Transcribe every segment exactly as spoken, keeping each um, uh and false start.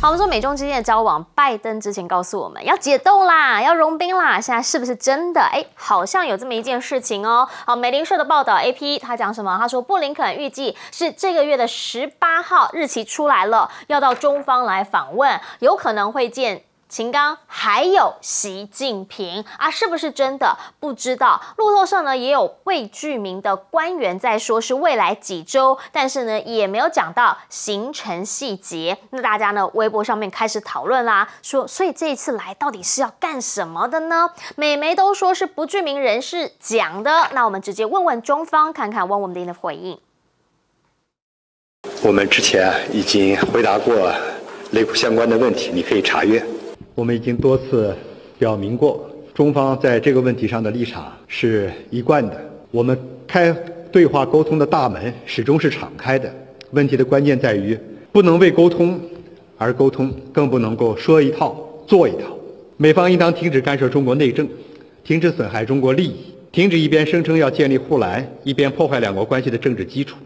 好，我们说美中之间的交往，拜登之前告诉我们要解冻啦，要融冰啦，现在是不是真的？哎，好像有这么一件事情哦。好，美联社的报道 ，A P 他讲什么？他说布林肯预计是这个月的十八号日期出来了，要到中方来访问，有可能会见。 秦刚还有习近平啊，是不是真的不知道？路透社呢也有未具名的官员在说是未来几周，但是呢也没有讲到行程细节。那大家呢微博上面开始讨论啦，说所以这一次来到底是要干什么的呢？美媒都说是不具名人士讲的，那我们直接问问中方，看看汪文斌的回应。我们之前已经回答过雷库相关的问题，你可以查阅。 我们已经多次表明过，中方在这个问题上的立场是一贯的。我们开对话沟通的大门始终是敞开的。问题的关键在于，不能为沟通而沟通，更不能够说一套做一套。美方应当停止干涉中国内政，停止损害中国利益，停止一边声称要建立护栏，一边破坏两国关系的政治基础。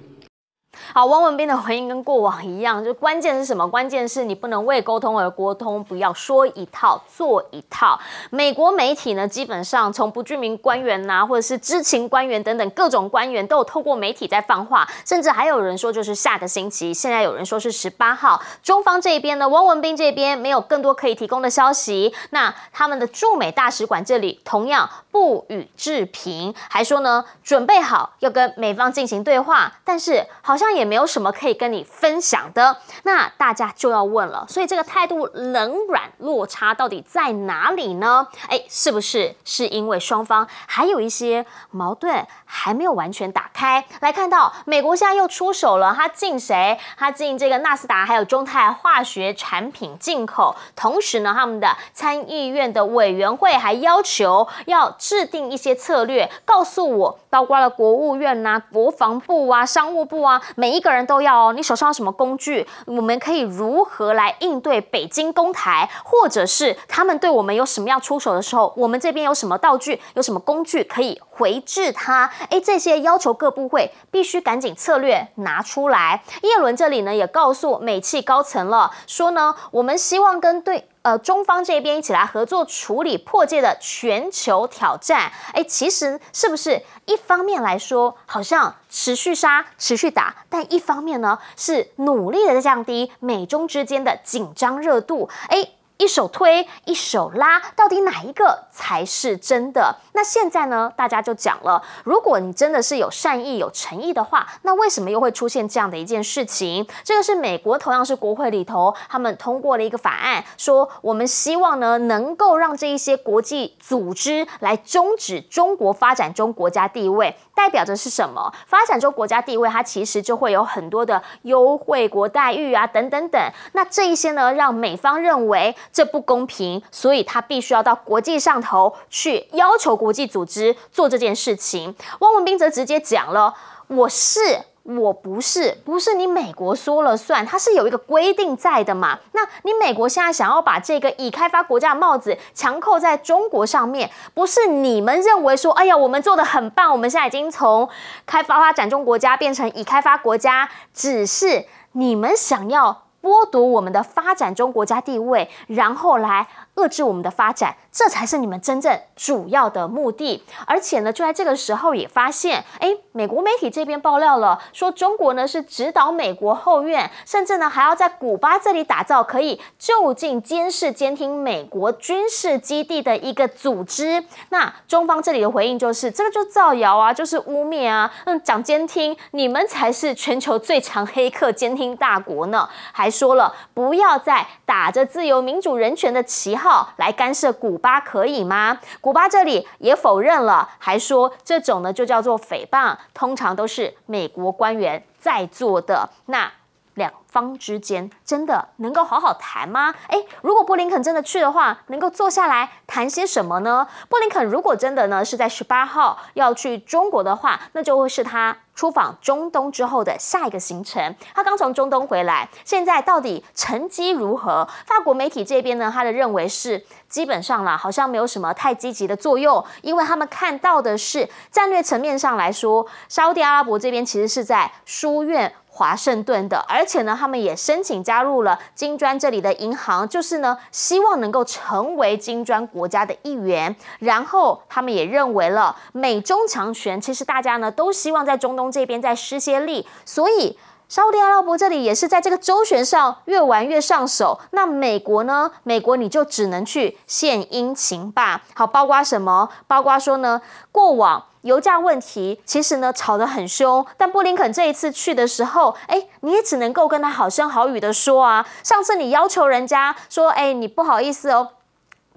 好，汪文斌的回应跟过往一样，就关键是什么？关键是你不能为沟通而沟通，不要说一套做一套。美国媒体呢，基本上从不具名官员呐、啊，或者是知情官员等等各种官员，都有透过媒体在放话，甚至还有人说就是下个星期，现在有人说是十八号。中方这边呢，汪文斌这边没有更多可以提供的消息。那他们的驻美大使馆这里同样不予置评，还说呢，准备好要跟美方进行对话，但是好像。 好像也没有什么可以跟你分享的，那大家就要问了，所以这个态度冷软落差到底在哪里呢？哎，是不是是因为双方还有一些矛盾还没有完全打开？来看到美国现在又出手了，他禁谁？他禁这个纳斯达还有中泰化学产品进口，同时呢，他们的参议院的委员会还要求要制定一些策略，告诉我，包括了国务院呐、啊、国防部啊、商务部啊。 每一个人都要哦，你手上有什么工具？我们可以如何来应对北京攻台，或者是他们对我们有什么样出手的时候，我们这边有什么道具、有什么工具可以回制它？哎，这些要求各部会必须赶紧策略拿出来。耶伦这里呢也告诉美企高层了，说呢，我们希望跟对。 呃，中方这边一起来合作处理迫切的全球挑战。哎，其实是不是一方面来说，好像持续杀、持续打，但一方面呢，是努力的在降低美中之间的紧张热度。哎。 一手推，一手拉，到底哪一个才是真的？那现在呢？大家就讲了，如果你真的是有善意、有诚意的话，那为什么又会出现这样的一件事情？这个是美国同样是国会里头，他们通过了一个法案，说我们希望呢能够让这一些国际组织来终止中国发展中国家地位，代表着是什么？发展中国家地位，它其实就会有很多的优惠国待遇啊，等等等。那这一些呢，让美方认为。 这不公平，所以他必须要到国际上头去要求国际组织做这件事情。汪文斌则直接讲了：“我是，我不是，不是你美国说了算，它是有一个规定在的嘛。那你美国现在想要把这个已开发国家的帽子强扣在中国上面，不是你们认为说，哎呀，我们做得很棒，我们现在已经从开发发展中国家变成已开发国家，只是你们想要。” 剥夺我们的发展中国家地位，然后来遏制我们的发展，这才是你们真正主要的目的。而且呢，就在这个时候也发现，哎，美国媒体这边爆料了，说中国呢是指导美国后院，甚至呢还要在古巴这里打造可以就近监视、监听美国军事基地的一个组织。那中方这里的回应就是，这个就造谣啊，就是污蔑啊，嗯，讲监听，你们才是全球最强黑客监听大国呢，还。 说了，不要再打着自由、民主、人权的旗号来干涉古巴，可以吗？古巴这里也否认了，还说这种呢就叫做诽谤，通常都是美国官员在做的。那两方之间真的能够好好谈吗？诶，如果布林肯真的去的话，能够坐下来谈些什么呢？布林肯如果真的呢是在十八号要去中国的话，那就会是他。 出访中东之后的下一个行程，他刚从中东回来，现在到底成绩如何？法国媒体这边呢，他的认为是基本上啦，好像没有什么太积极的作用，因为他们看到的是战略层面上来说，沙烏地阿拉伯这边其实是在疏远华盛顿的，而且呢，他们也申请加入了金砖这里的银行，就是呢，希望能够成为金砖国家的一员。然后他们也认为了美中强权，其实大家呢都希望在中东这边再施些力，所以沙特阿拉伯这里也是在这个周旋上越玩越上手。那美国呢？美国你就只能去献殷勤吧。好，包括什么？包括说呢，过往油价问题其实呢吵得很凶，但布林肯这一次去的时候，哎，你也只能够跟他好声好语的说啊，上次你要求人家说，哎，你不好意思哦，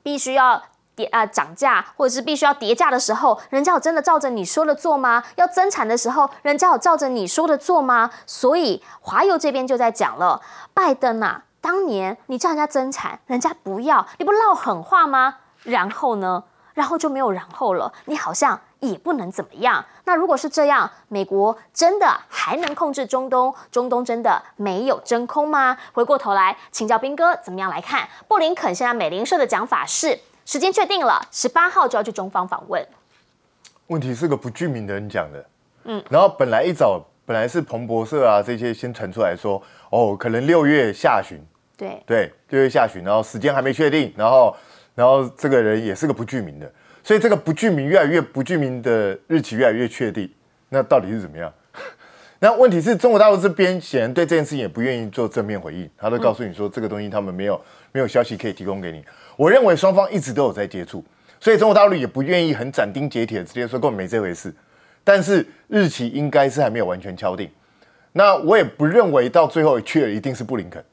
必须要跌啊、呃、涨价，或者是必须要跌价的时候，人家有真的照着你说的做吗？要增产的时候，人家有照着你说的做吗？所以华油这边就在讲了，拜登啊，当年你叫人家增产，人家不要，你不撂狠话吗？然后呢，然后就没有然后了，你好像也不能怎么样。那如果是这样，美国真的还能控制中东？中东真的没有真空吗？回过头来请教彬哥，怎么样来看布林肯现在美联社的讲法是，时间确定了，十八号就要去中方访问。问题是个不具名的人讲的，嗯，然后本来一早本来是彭博社啊这些先传出来说，哦，可能六月下旬，对对，六月下旬，然后时间还没确定，然后然后这个人也是个不具名的。所以这个不具名越来越不具名的日期越来越确定，那到底是怎么样？那问题是中国大陆这边显然对这件事情也不愿意做正面回应，他都告诉你说这个东西他们没有没有消息可以提供给你。我认为双方一直都有在接触，所以中国大陆也不愿意很斩钉截铁直接说根本没这回事。但是日期应该是还没有完全敲定。那我也不认为到最后去了一定是布林肯，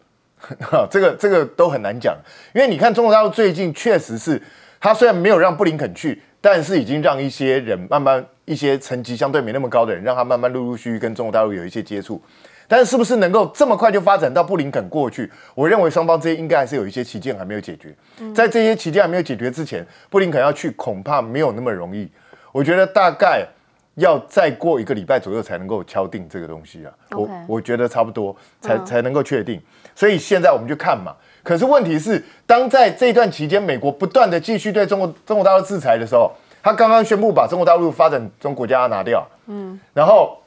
这个这个都很难讲，因为你看中国大陆最近确实是。他虽然没有让布林肯去，但是已经让一些人慢慢一些层级相对没那么高的人，让他慢慢陆陆续续跟中国大陆有一些接触。但是是不是能够这么快就发展到布林肯过去？我认为双方之间应该还是有一些期间还没有解决。在这些期间还没有解决之前，布林肯要去恐怕没有那么容易。我觉得大概要再过一个礼拜左右才能够敲定这个东西啊。Okay. 我我觉得差不多才才能够确定。所以现在我们就看嘛。可是问题是，当在这段期间，美国不断的继续对中国中国大陆制裁的时候，他刚刚宣布把中国大陆发展中国家拿掉，嗯，然后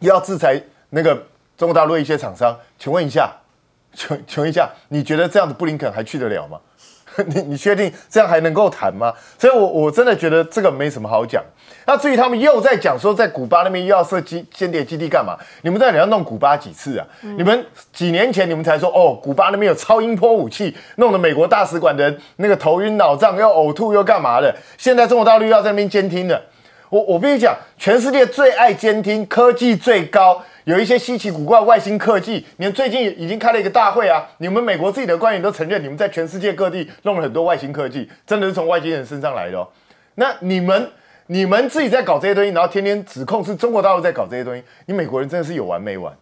又要制裁那个中国大陆一些厂商。请问一下，请请问一下，你觉得这样的布林肯还去得了吗？你你确定这样还能够谈吗？所以我，我我真的觉得这个没什么好讲。那至于他们又在讲说，在古巴那边又要设基间谍基地干嘛？你们到底要弄古巴几次啊？嗯、你们几年前你们才说哦，古巴那边有超音波武器，弄得美国大使馆的那个头晕脑胀，又呕吐又干嘛的？现在中国大陆又要在那边监听了。我我必须讲，全世界最爱监听，科技最高。有一些稀奇古怪外星科技，你们最近已经开了一个大会啊！你们美国自己的官员都承认，你们在全世界各地弄了很多外星科技，真的是从外星人身上来的哦。那你们、你们自己在搞这些东西，然后天天指控是中国大陆在搞这些东西，你美国人真的是有完没完？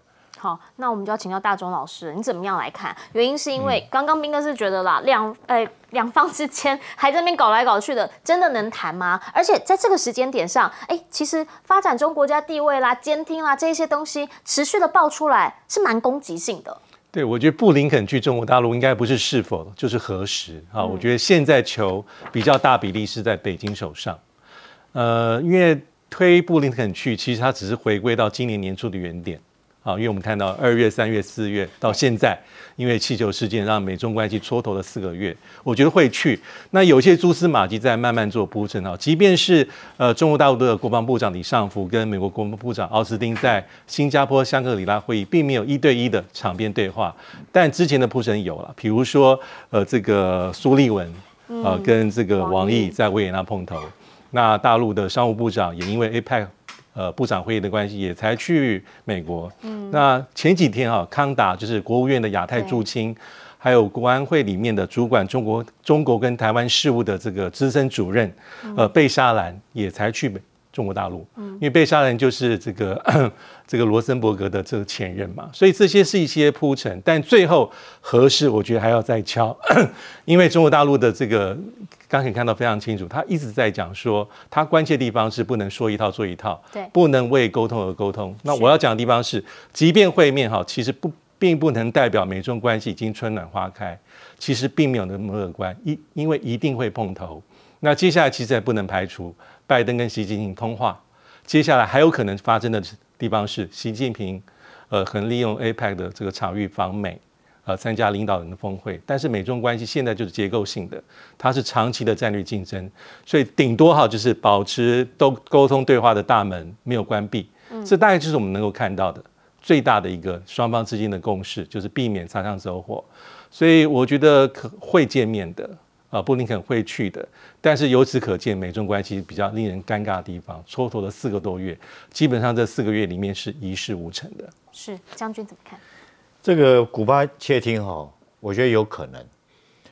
好，那我们就要请教大钟老师，你怎么样来看？原因是因为刚刚彬哥是觉得啦，两呃两方之间还在那边搞来搞去的，真的能谈吗？而且在这个时间点上，哎，其实发展中国家地位啦、监听啦这些东西持续的爆出来，是蛮攻击性的。对，我觉得布林肯去中国大陆应该不是是否，就是何时啊？我觉得现在球比较大比例是在北京手上，呃，因为推布林肯去，其实他只是回归到今年年初的原点。啊，因为我们看到二月、三月、四月到现在，因为气球事件让美中关系蹉跎了四个月，我觉得会去。那有些蛛丝马迹在慢慢做铺陈啊，即便是呃中国大陆的国防部长李尚福跟美国国防部长奥斯汀在新加坡香格里拉会议并没有一对一的场边对话，但之前的铺陈有了，比如说呃这个苏立文啊、呃、跟这个王毅在维也纳碰头，那大陆的商务部长也因为 A P E C。呃，部长会议的关系也才去美国。嗯，那前几天啊，康达就是国务院的亚太驻青，还有国安会里面的主管中国、中国跟台湾事务的这个资深主任，嗯、呃，贝沙兰也才去中国大陆。嗯，因为贝沙兰就是这个这个罗森伯格的这个前任嘛，所以这些是一些铺陈，但最后何时我觉得还要再敲，因为中国大陆的这个。刚才看到非常清楚，他一直在讲说，他关切的地方是不能说一套做一套，不能为沟通而沟通。那我要讲的地方是，即便会面哈，其实不并不能代表美中关系已经春暖花开，其实并没有那么乐观，因为一定会碰头。那接下来其实也不能排除拜登跟习近平通话，接下来还有可能发生的地方是习近平。呃，可能利用 A P E C 的这个场域访美，呃，参加领导人的峰会。但是美中关系现在就是结构性的，它是长期的战略竞争，所以顶多哈就是保持都沟通对话的大门没有关闭，嗯、这大概就是我们能够看到的最大的一个双方之间的共识，就是避免擦枪走火。所以我觉得可会见面的。 啊，布林肯会去的，但是由此可见，美中关系比较令人尴尬的地方，蹉跎了四个多月，基本上这四个月里面是一事无成的。是，将军怎么看？这个古巴窃听哈，我觉得有可能，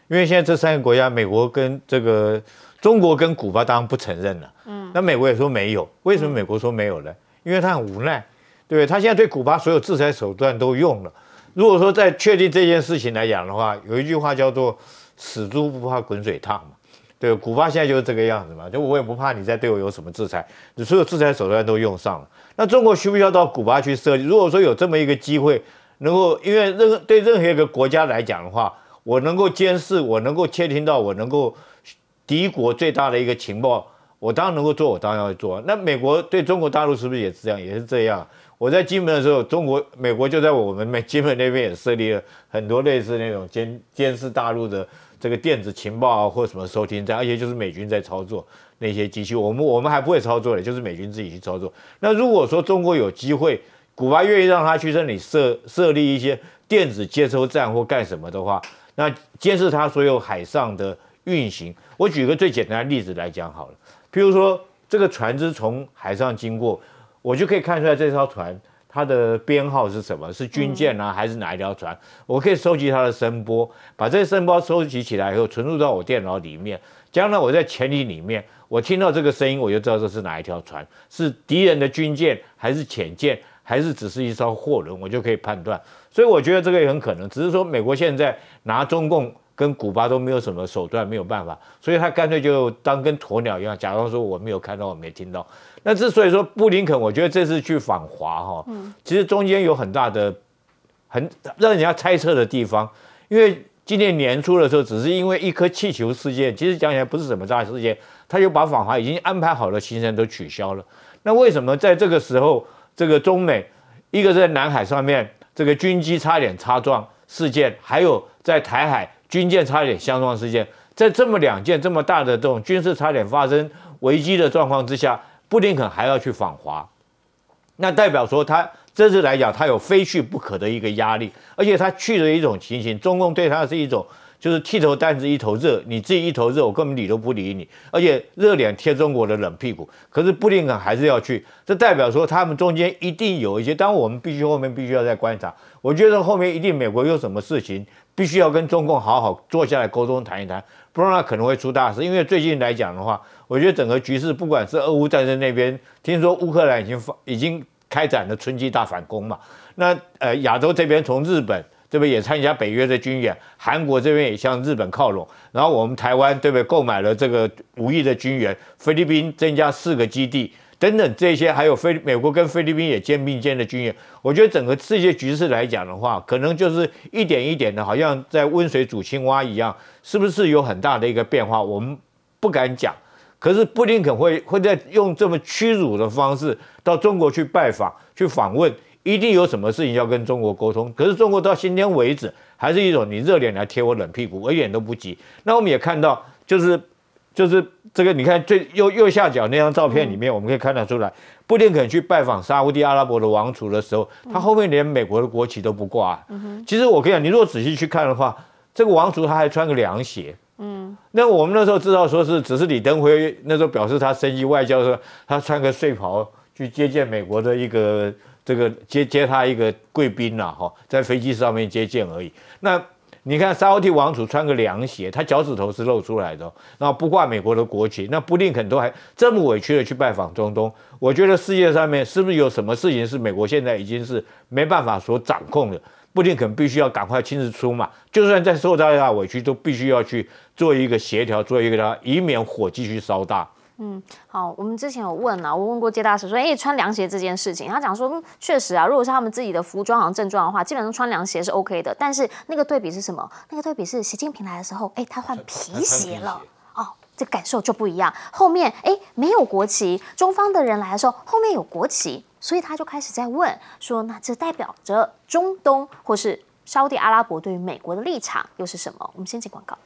因为现在这三个国家，美国跟这个中国跟古巴当然不承认了，嗯，那美国也说没有，为什么美国说没有呢？因为他很无奈，对不对？他现在对古巴所有制裁手段都用了。如果说在确定这件事情来讲的话，有一句话叫做。 死猪不怕滚水烫嘛，对，古巴现在就是这个样子嘛，就我也不怕你再对我有什么制裁，你所有制裁手段都用上了。那中国需不需要到古巴去设计？如果说有这么一个机会，能够因为任对任何一个国家来讲的话，我能够监视，我能够窃听到，我能够敌国最大的一个情报，我当然能够做，我当然要做。那美国对中国大陆是不是也是这样？也是这样。我在金门的时候，中国美国就在我们美金门那边也设立了很多类似那种监监视大陆的。 这个电子情报啊，或什么收听站，而且就是美军在操作那些机器，我们我们还不会操作的，就是美军自己去操作。那如果说中国有机会，古巴愿意让他去这里设设立一些电子接收站或干什么的话，那监视他所有海上的运行。我举个最简单的例子来讲好了，譬如说这个船只从海上经过，我就可以看出来这艘船。 它的编号是什么？是军舰啊，还是哪一条船？嗯、我可以收集它的声波，把这些声波收集起来以后，存入到我电脑里面。将来我在潜艇里面，我听到这个声音，我就知道这是哪一条船，是敌人的军舰，还是潜舰，还是只是一艘货轮，我就可以判断。所以我觉得这个也很可能，只是说美国现在拿中共跟古巴都没有什么手段，没有办法，所以他干脆就当跟鸵鸟一样，假装说我没有看到，我没听到。 那之所以说布林肯，我觉得这次去访华哈，嗯、其实中间有很大的、很让人家猜测的地方，因为今年年初的时候，只是因为一颗气球事件，其实讲起来不是什么大事件，他就把访华已经安排好的行程都取消了。那为什么在这个时候，这个中美，一个在南海上面这个军机差点擦撞事件，还有在台海军舰差点相撞事件，在这么两件这么大的这种军事差点发生危机的状况之下？ 布林肯还要去访华，那代表说他这次来讲，他有非去不可的一个压力，而且他去的一种情形，中共对他是一种就是剃头担子一头热，你自己一头热，我根本理都不理你，而且热脸贴中国的冷屁股。可是布林肯还是要去，这代表说他们中间一定有一些，当然我们必须后面必须要再观察，我觉得后面一定美国有什么事情，必须要跟中共好好坐下来沟通谈一谈，不然他可能会出大事。因为最近来讲的话。 我觉得整个局势，不管是俄乌战争那边，听说乌克兰已经已经开展了春季大反攻嘛，那呃亚洲这边从日本对不对也参加北约的军演，韩国这边也向日本靠拢，然后我们台湾对不对购买了这个五亿的军援，菲律宾增加四个基地等等这些，还有菲美国跟菲律宾也肩并肩的军演，我觉得整个世界局势来讲的话，可能就是一点一点的，好像在温水煮青蛙一样，是不是有很大的一个变化？我们不敢讲。 可是布林肯会会在用这么屈辱的方式到中国去拜访、去访问，一定有什么事情要跟中国沟通。可是中国到今天为止，还是一种你热脸来贴我冷屁股，我一点都不急。那我们也看到，就是就是这个，你看最右右下角那张照片里面，我们可以看得出来，布林肯去拜访沙烏地阿拉伯的王储的时候，他后面连美国的国旗都不挂、啊。其实我跟你讲，你如果仔细去看的话，这个王储他还穿个凉鞋。 嗯，那我们那时候知道说是，只是李登辉那时候表示他升级外交的时候，他穿个睡袍去接见美国的一个这个接接他一个贵宾啦，哈，在飞机上面接见而已。那你看沙烏地王储穿个凉鞋，他脚趾头是露出来的，然后不挂美国的国旗，那布林肯都还这么委屈的去拜访中东，我觉得世界上面是不是有什么事情是美国现在已经是没办法所掌控的？ 布林肯必须要赶快亲自出马，就算再受到大委屈，都必须要去做一个协调，做一个他，以免火继续烧大。嗯，好，我们之前有问啊，我问过接大使说，哎，穿凉鞋这件事情，他讲说，嗯，确实啊，如果是他们自己的服装好像正装的话，基本上穿凉鞋是 OK 的。但是那个对比是什么？那个对比是习近平来的时候，哎，他换皮鞋了。 这感受就不一样。后面哎，没有国旗，中方的人来的时候，后面有国旗，所以他就开始在问说，那这代表着中东或是沙地阿拉伯对于美国的立场又是什么？我们先进广告。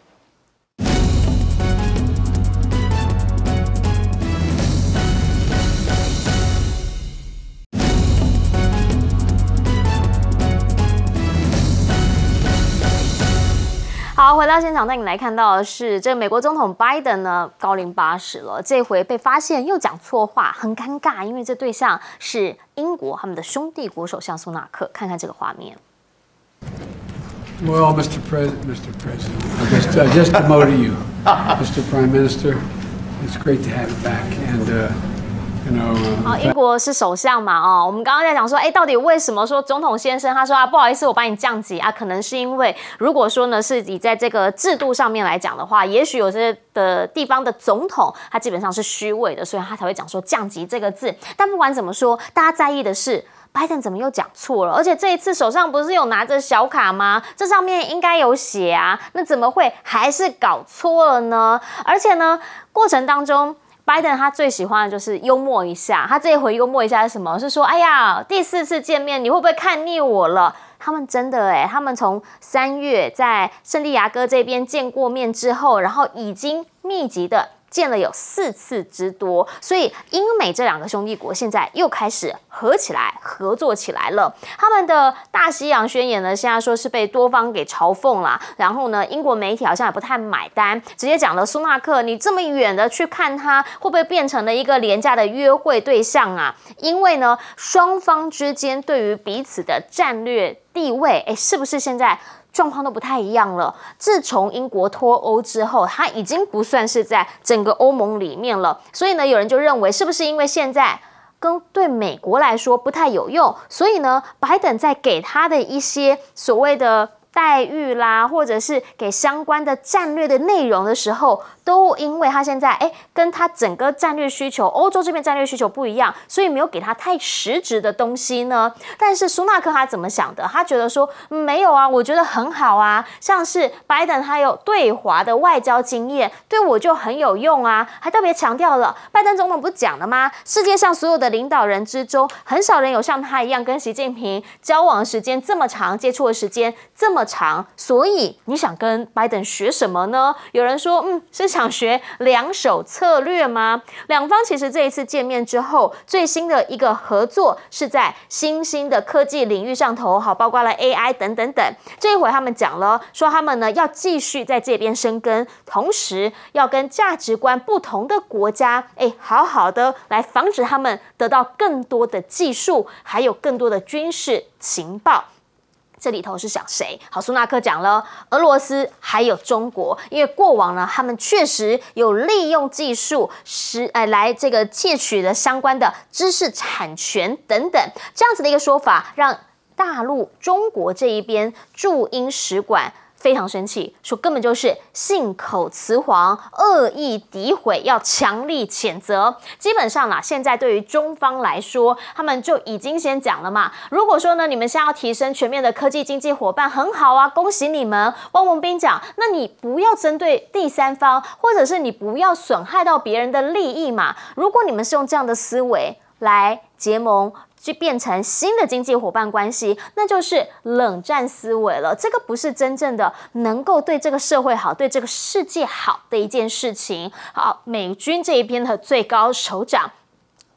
好，回到现场带你来看到的是，这个美国总统拜登呢高龄八十了，这回被发现又讲错话，很尴尬，因为这对象是英国他们的兄弟国首相苏纳克。看看这个画面。Well, Mister President, Mister President, just I just demoted you, Mister Prime Minister. It's great to have you back, and you know. 好，英国是首相嘛，哦，我们刚刚在讲说，哎，到底为什么说总统先生他说啊，不好意思，我把你降级啊，可能是因为如果说呢，是你在这个制度上面来讲的话，也许有些的地方的总统他基本上是虚伪的，所以他才会讲说降级这个字。但不管怎么说，大家在意的是。 拜登怎么又讲错了？而且这一次手上不是有拿着小卡吗？这上面应该有写啊，那怎么会还是搞错了呢？而且呢，过程当中，拜登他最喜欢的就是幽默一下。他这一回幽默一下是什么？是说，哎呀，第四次见面，你会不会看腻我了？ 他们真的哎、欸，他们从三月在圣地亚哥这边见过面之后，然后已经密集的见了有四次之多，所以英美这两个兄弟国现在又开始合起来合作起来了。他们的大西洋宣言呢，现在说是被多方给嘲讽啦，然后呢，英国媒体好像也不太买单，直接讲了苏纳克，你这么远的去看他，会不会变成了一个廉价的约会对象啊？因为呢，双方之间对于彼此的战略。 地位哎，是不是现在状况都不太一样了？自从英国脱欧之后，它已经不算是在整个欧盟里面了。所以呢，有人就认为，是不是因为现在跟对美国来说不太有用，所以呢，拜登在给他的一些所谓的待遇啦，或者是给相关的战略的内容的时候，都因为他现在哎，跟他整个战略需求，欧洲这边战略需求不一样，所以没有给他太实质的东西呢。但是苏纳克他怎么想的？他觉得说、嗯、没有啊，我觉得很好啊，像是拜登他有对华的外交经验，对我就很有用啊。还特别强调了，拜登总统不是讲了吗？世界上所有的领导人之中，很少人有像他一样跟习近平交往的时间这么长，接触的时间这么长。所以你想跟拜登学什么呢？有人说，嗯，是想。 想学两手策略吗？两方其实这一次见面之后，最新的一个合作是在新兴的科技领域上头，好，包括了 A I 等等等。这一回他们讲了，说他们呢要继续在这边生根，同时要跟价值观不同的国家，哎，好好的来防止他们得到更多的技术，还有更多的军事情报。 这里头是想谁？好，苏纳克讲了俄罗斯还有中国，因为过往呢，他们确实有利用技术使呃来这个窃取的相关的知识产权等等这样子的一个说法，让大陆中国这一边驻英使馆。 非常生气，说根本就是信口雌黄、恶意诋毁，要强力谴责。基本上啦，现在对于中方来说，他们就已经先讲了嘛。如果说呢，你们现在要提升全面的科技经济伙伴，很好啊，恭喜你们。汪文斌讲，那你不要针对第三方，或者是你不要损害到别人的利益嘛。如果你们是用这样的思维来结盟。 就变成新的经济伙伴关系，那就是冷战思维了。这个不是真正的能够对这个社会好、对这个世界好的一件事情。好，美军这一边的最高首长。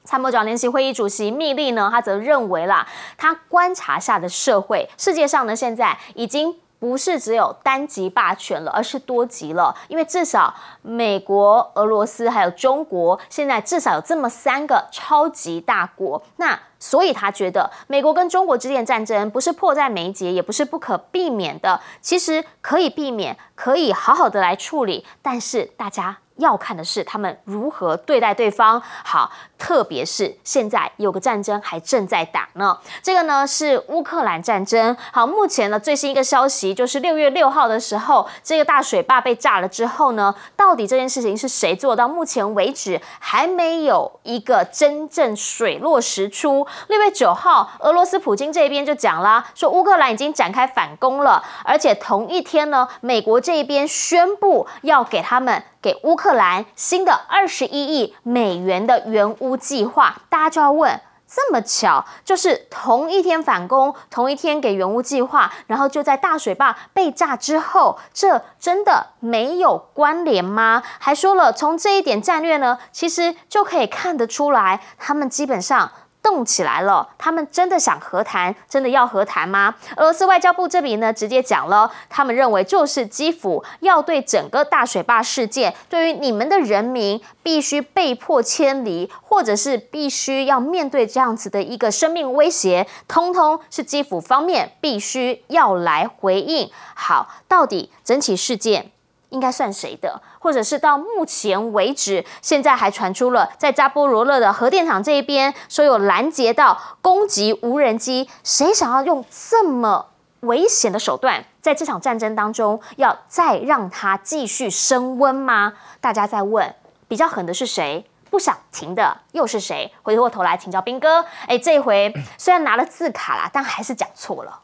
参谋长联席会议主席密利呢，他则认为啦，他观察下的社会，世界上呢现在已经不是只有单极霸权了，而是多极了。因为至少美国、俄罗斯还有中国，现在至少有这么三个超级大国。那所以他觉得，美国跟中国之间的战争不是迫在眉睫，也不是不可避免的，其实可以避免，可以好好的来处理。但是大家。 要看的是他们如何对待对方。好，特别是现在有个战争还正在打呢，这个呢是乌克兰战争。好，目前呢最新一个消息就是六月六号的时候，这个大水坝被炸了之后呢，到底这件事情是谁做到？目前为止还没有一个真正水落石出。六月九号，俄罗斯普京这边就讲啦，说乌克兰已经展开反攻了，而且同一天呢，美国这边宣布要给他们。 给乌克兰新的二十一亿美元的援乌计划，大家就要问。这么巧，就是同一天反攻，同一天给原屋计划，然后就在大水坝被炸之后，这真的没有关联吗？还说了，从这一点战略呢，其实就可以看得出来，他们基本上 动起来了，他们真的想和谈，真的要和谈吗？俄罗斯外交部这里呢，直接讲了，他们认为就是基辅要对整个大水坝事件，对于你们的人民必须被迫迁离，或者是必须要面对这样子的一个生命威胁，通通是基辅方面必须要来回应。好，到底整起事件 应该算谁的？或者是到目前为止，现在还传出了在扎波罗热的核电厂这一边说有拦截到攻击无人机，谁想要用这么危险的手段，在这场战争当中要再让它继续升温吗？大家在问，比较狠的是谁？ 不想停的又是谁？回过头来请教彬哥，哎，这一回虽然拿了字卡啦，但还是讲错了。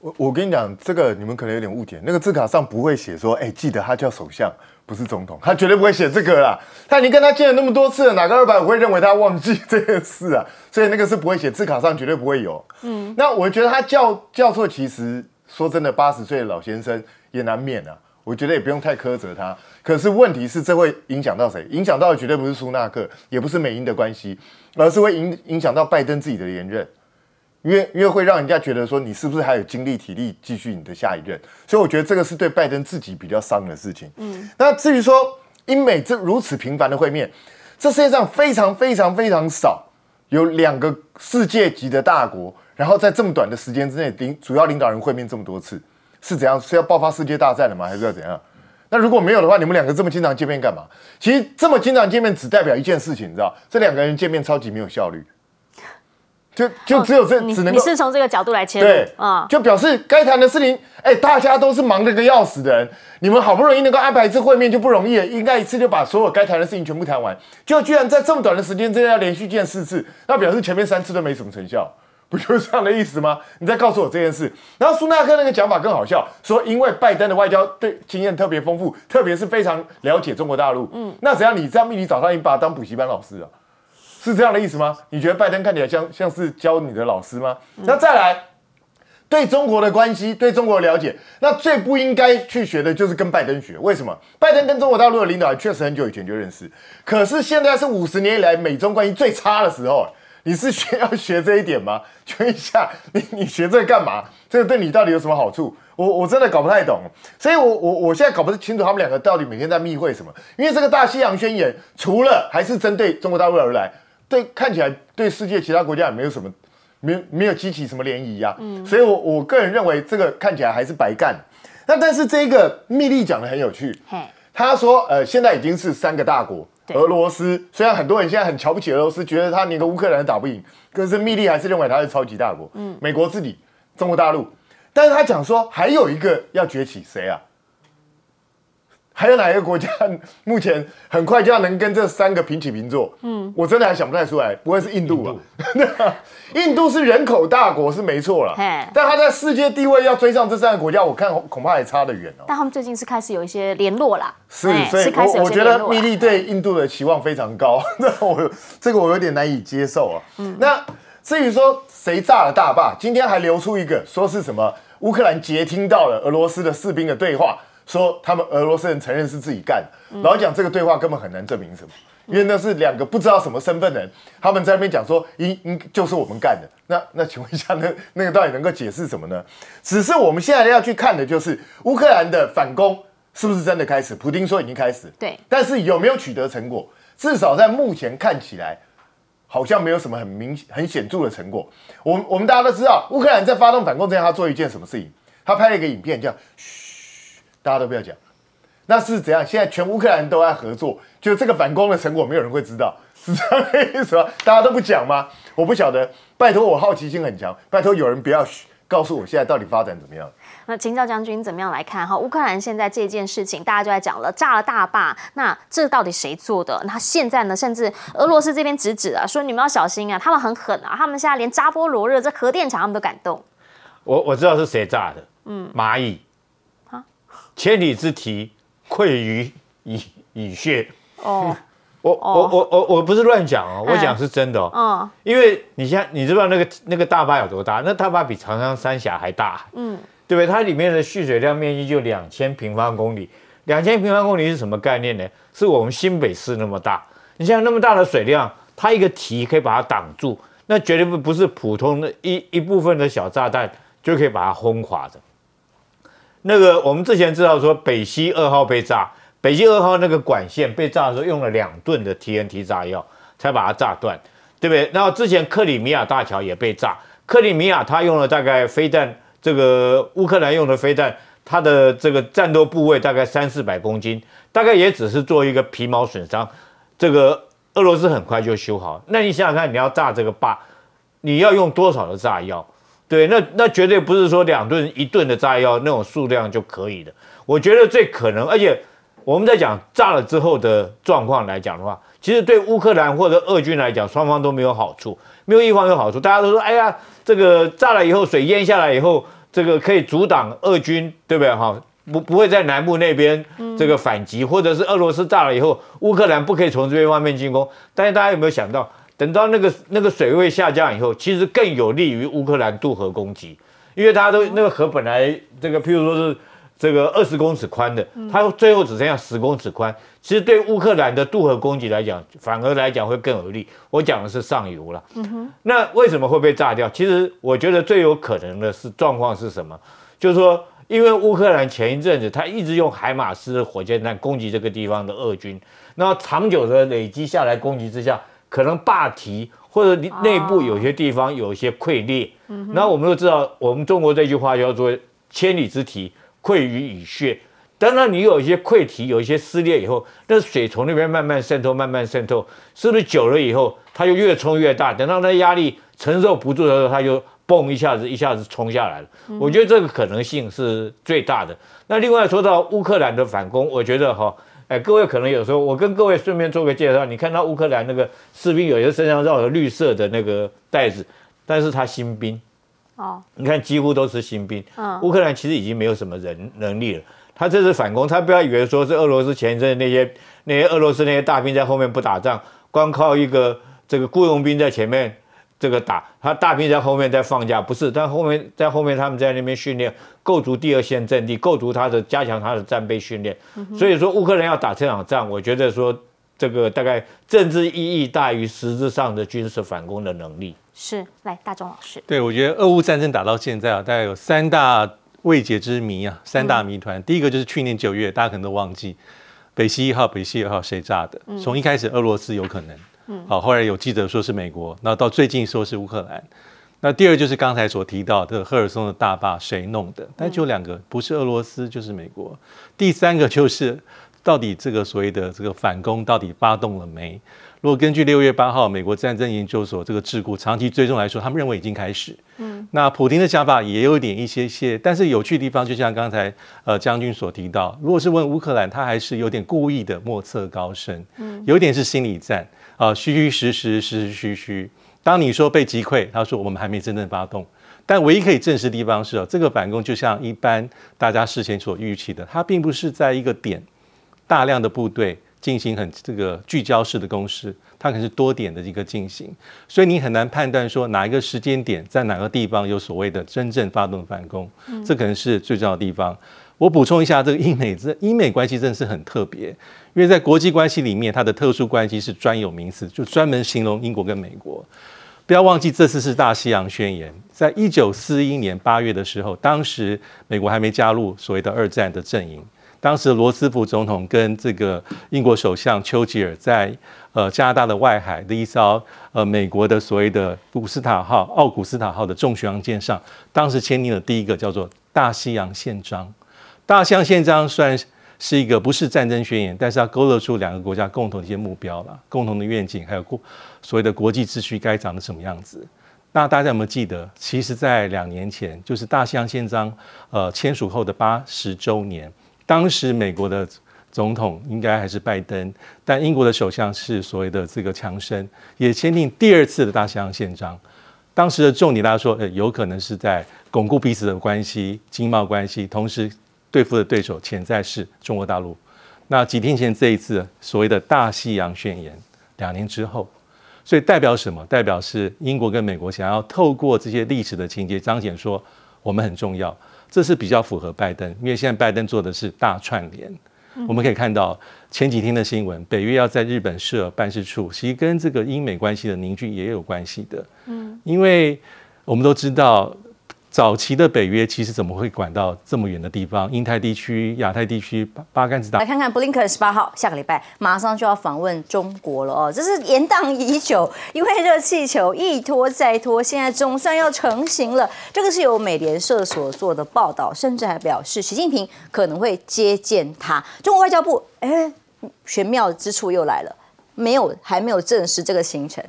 我我跟你讲，这个你们可能有点误解。那个字卡上不会写说，哎、欸，记得他叫首相，不是总统，他绝对不会写这个啦。他已经跟他见了那么多次了，哪个二百五会认为他忘记这件事啊？所以那个是不会写，字卡上绝对不会有。嗯，那我觉得他叫叫错，其实说真的，八十岁的老先生也难免啊。我觉得也不用太苛责他。可是问题是，这会影响到谁？影响到的绝对不是苏纳克，也不是美英的关系，而是会影影响到拜登自己的连任。 因为因为会让人家觉得说你是不是还有精力体力继续你的下一任，所以我觉得这个是对拜登自己比较伤的事情。嗯，那至于说英美这如此频繁的会面，这世界上非常非常非常少有两个世界级的大国，然后在这么短的时间之内领主要领导人会面这么多次，是怎样？是要爆发世界大战了吗？还是要怎样？那如果没有的话，你们两个这么经常见面干嘛？其实这么经常见面只代表一件事情，你知道，这两个人见面超级没有效率。 就就只有这、哦、只能你是从这个角度来切入，对啊，嗯、就表示该谈的事情，哎、欸，大家都是忙得个要死的人，你们好不容易能够安排一次会面就不容易了，应该一次就把所有该谈的事情全部谈完，就居然在这么短的时间之内要连续见四次，那表示前面三次都没什么成效，不就是这样的意思吗？你再告诉我这件事。然后苏纳克那个讲法更好笑，说因为拜登的外交对经验特别丰富，特别是非常了解中国大陆，嗯，那只要你这样命你找他，你把他当补习班老师啊。 是这样的意思吗？你觉得拜登看起来像像是教你的老师吗？嗯、那再来，对中国的关系，对中国的了解，那最不应该去学的就是跟拜登学。为什么？拜登跟中国大陆的领导人确实很久以前就认识，可是现在是五十年以来美中关系最差的时候，你是学要学这一点吗？请问一下，你你学这个干嘛？这个对你到底有什么好处？我我真的搞不太懂。所以我我我现在搞不清楚他们两个到底每天在密会什么。因为这个大西洋宣言，除了还是针对中国大陆而来。 对，看起来对世界其他国家也没有什么，没没有激起什么涟漪啊。嗯，所以我我个人认为这个看起来还是白干。那但是这个蜜莉讲的很有趣，他说呃现在已经是三个大国，俄罗斯虽然很多人现在很瞧不起俄罗斯，觉得他连个乌克兰打不赢，可是蜜莉还是认为他是超级大国。嗯，美国自己，中国大陆，但是他讲说还有一个要崛起，谁啊？ 还有哪一个国家目前很快就要能跟这三个平起平坐？嗯，我真的还想不太出来，不会是印度吧？印度，印度是人口大国是没错啦，但他在世界地位要追上这三个国家，我看恐怕还差得远哦。但他们最近是开始有一些联络啦，是，所以我我觉得蜜莉对印度的期望非常高，那我这个我有点难以接受啊。嗯，那至于说谁炸了大坝，今天还流出一个说是什么乌克兰接听到了俄罗斯的士兵的对话。 说他们俄罗斯人承认是自己干的，嗯、老讲这个对话根本很难证明什么，因为那是两个不知道什么身份的人，他们在那边讲说，应应就是我们干的。那那请问一下，那那个到底能够解释什么呢？只是我们现在要去看的就是乌克兰的反攻是不是真的开始？普丁说已经开始，对，但是有没有取得成果？至少在目前看起来，好像没有什么很明很显著的成果。我们我们大家都知道，乌克兰在发动反攻之前，他做一件什么事情？他拍了一个影片，这样，嘘。 大家都不要讲，那是怎样？现在全乌克兰都在合作，就这个反攻的成果，没有人会知道，是这样的意思吗？大家都不讲吗？我不晓得，拜托，我好奇心很强，拜托有人不要告诉我现在到底发展怎么样。 那秦教将军怎么样来看哈？乌克兰现在这件事情，大家就在讲了，炸了大坝，那这到底谁做的？那现在呢，甚至俄罗斯这边直指啊，说你们要小心啊，他们很狠啊，他们现在连扎波罗热这核电厂他们都敢动。我我知道是谁炸的，嗯，蚂蚁。 千里之堤，溃于蚁蚁穴。哦，我我我我我不是乱讲哦，我讲是真的哦。因为你现在你知道那个那个大坝有多大？那大坝比长江三峡还大，嗯，对不对？它里面的蓄水量面积就两千平方公里，两千平方公里是什么概念呢？是我们新北市那么大。你像那么大的水量，它一个堤可以把它挡住，那绝对不是普通的一一部分的小炸弹就可以把它轰垮的。那个我们之前知道说北溪二号被炸。北溪二号那个管线被炸的时候，用了两吨的 T N T 炸药才把它炸断，对不对？然后之前克里米亚大桥也被炸，克里米亚它用了大概飞弹，这个乌克兰用的飞弹，它的这个战斗部位大概三四百公斤，大概也只是做一个皮毛损伤。这个俄罗斯很快就修好。那你想想看，你要炸这个坝，你要用多少的炸药？对，那那绝对不是说两吨一吨的炸药那种数量就可以的。我觉得最可能，而且。我们在讲炸了之后的状况来讲的话，其实对乌克兰或者俄军来讲，双方都没有好处，没有一方有好处。大家都说，哎呀，这个炸了以后，水淹下来以后，这个可以阻挡俄军，对不对？哈，不不会在南部那边这个反击，或者是俄罗斯炸了以后，乌克兰不可以从这边方面进攻。但是大家有没有想到，等到那个那个水位下降以后，其实更有利于乌克兰渡河攻击，因为大家都那个河本来这个，譬如说是。这个二十公尺宽的，它最后只剩下十公尺宽。其实对乌克兰的渡河攻击来讲，反而来讲会更有利。我讲的是上游了。嗯、那为什么会被炸掉？其实我觉得最有可能的是状况是什么？就是说，因为乌克兰前一阵子他一直用海马斯的火箭弹攻击这个地方的俄军，那长久的累积下来攻击之下，可能坝堤或者内部有些地方有一些溃裂。嗯、那我们都知道，我们中国这句话叫做“千里之堤”。溃于蚁穴，当然你有一些溃堤，有一些撕裂以后，那水从那边慢慢渗透，慢慢渗透，是不是久了以后，它就越冲越大？等到那压力承受不住的时候，它就蹦一下子，一下子冲下来了。嗯、我觉得这个可能性是最大的。那另外说到乌克兰的反攻，我觉得哈，哎，各位可能有时候，我跟各位顺便做个介绍，你看到乌克兰那个士兵有些身上绕着绿色的那个带子，但是他新兵。哦，你看，几乎都是新兵。嗯，乌克兰其实已经没有什么人能力了。他这次反攻，他不要以为说是俄罗斯前一阵那些那些俄罗斯那些大兵在后面不打仗，光靠一个这个雇佣兵在前面这个打，他大兵在后面在放假，不是？但后面在后面他们在那边训练，构筑第二线阵地，构筑他的加强他的战备训练。嗯、所以说，乌克兰要打这场仗，我觉得说这个大概政治意义大于实质上的军事反攻的能力。是，来大钟老师，对我觉得俄乌战争打到现在啊，大概有三大未解之谜啊，三大谜团。嗯、第一个就是去年九月，大家可能都忘记，北溪一号、北溪二号谁炸的？嗯、从一开始俄罗斯有可能，嗯，好，后来有记者说是美国，那到最近说是乌克兰。那第二就是刚才所提到的赫尔松的大坝谁弄的？但就两个，不是俄罗斯就是美国。第三个就是到底这个所谓的这个反攻到底发动了没？如果根据六月八号美国战争研究所这个智库长期追踪来说，他们认为已经开始。嗯，那普丁的想法也有一点一些些，但是有趣的地方，就像刚才呃将军所提到，如果是问乌克兰，他还是有点故意的莫测高深，嗯，有点是心理战啊，虚虚实实，实实虚虚。当你说被击溃，他说我们还没真正发动。但唯一可以证实的地方是哦，这个反攻就像一般大家事前所预期的，它并不是在一个点大量的部队。进行很这个聚焦式的攻势，它可能是多点的一个进行，所以你很难判断说哪一个时间点在哪个地方有所谓的真正发动反攻，嗯、这可能是最重要的地方。我补充一下，这个英美这英美关系真的是很特别，因为在国际关系里面，它的特殊关系是专有名词，就专门形容英国跟美国。不要忘记，这次是大西洋宣言，在一九四一年八月的时候，当时美国还没加入所谓的二战的阵营。当时罗斯福总统跟这个英国首相丘吉尔在呃加拿大的外海的一艘呃美国的所谓的古斯塔号、奥古斯塔号的重巡洋舰上，当时签订了第一个叫做《大西洋宪章》。《大西洋宪章》虽然是一个不是战争宣言，但是它勾勒出两个国家共同的一些目标啦、共同的愿景，还有国所谓的国际秩序该长得什么样子。那大家有没有记得？其实，在两年前，就是《大西洋宪章》呃签署后的八十周年。当时美国的总统应该还是拜登，但英国的首相是所谓的这个强生，也签订第二次的大西洋宪章。当时的重点，大家说，呃，有可能是在巩固彼此的关系、经贸关系，同时对付的对手潜在是中国大陆。那几天前这一次所谓的大西洋宣言，两年之后，所以代表什么？代表是英国跟美国想要透过这些历史的情节彰显说我们很重要，这是比较符合拜登，因为现在拜登做的是大串联。 我们可以看到前几天的新闻，北约要在日本设办事处，其实跟这个英美关系的凝聚也有关系的。嗯，因为我们都知道，早期的北约其实怎么会管到这么远的地方？印太地区、亚太地区、巴巴干斯坦。来看看布林肯十八号下个礼拜马上就要访问中国了哦，这是延宕已久，因为热气球一拖再拖，现在总算要成型了。这个是由美联社所做的报道，甚至还表示习近平可能会接见他。中国外交部，哎，玄妙之处又来了。 没有，还没有证实这个行程。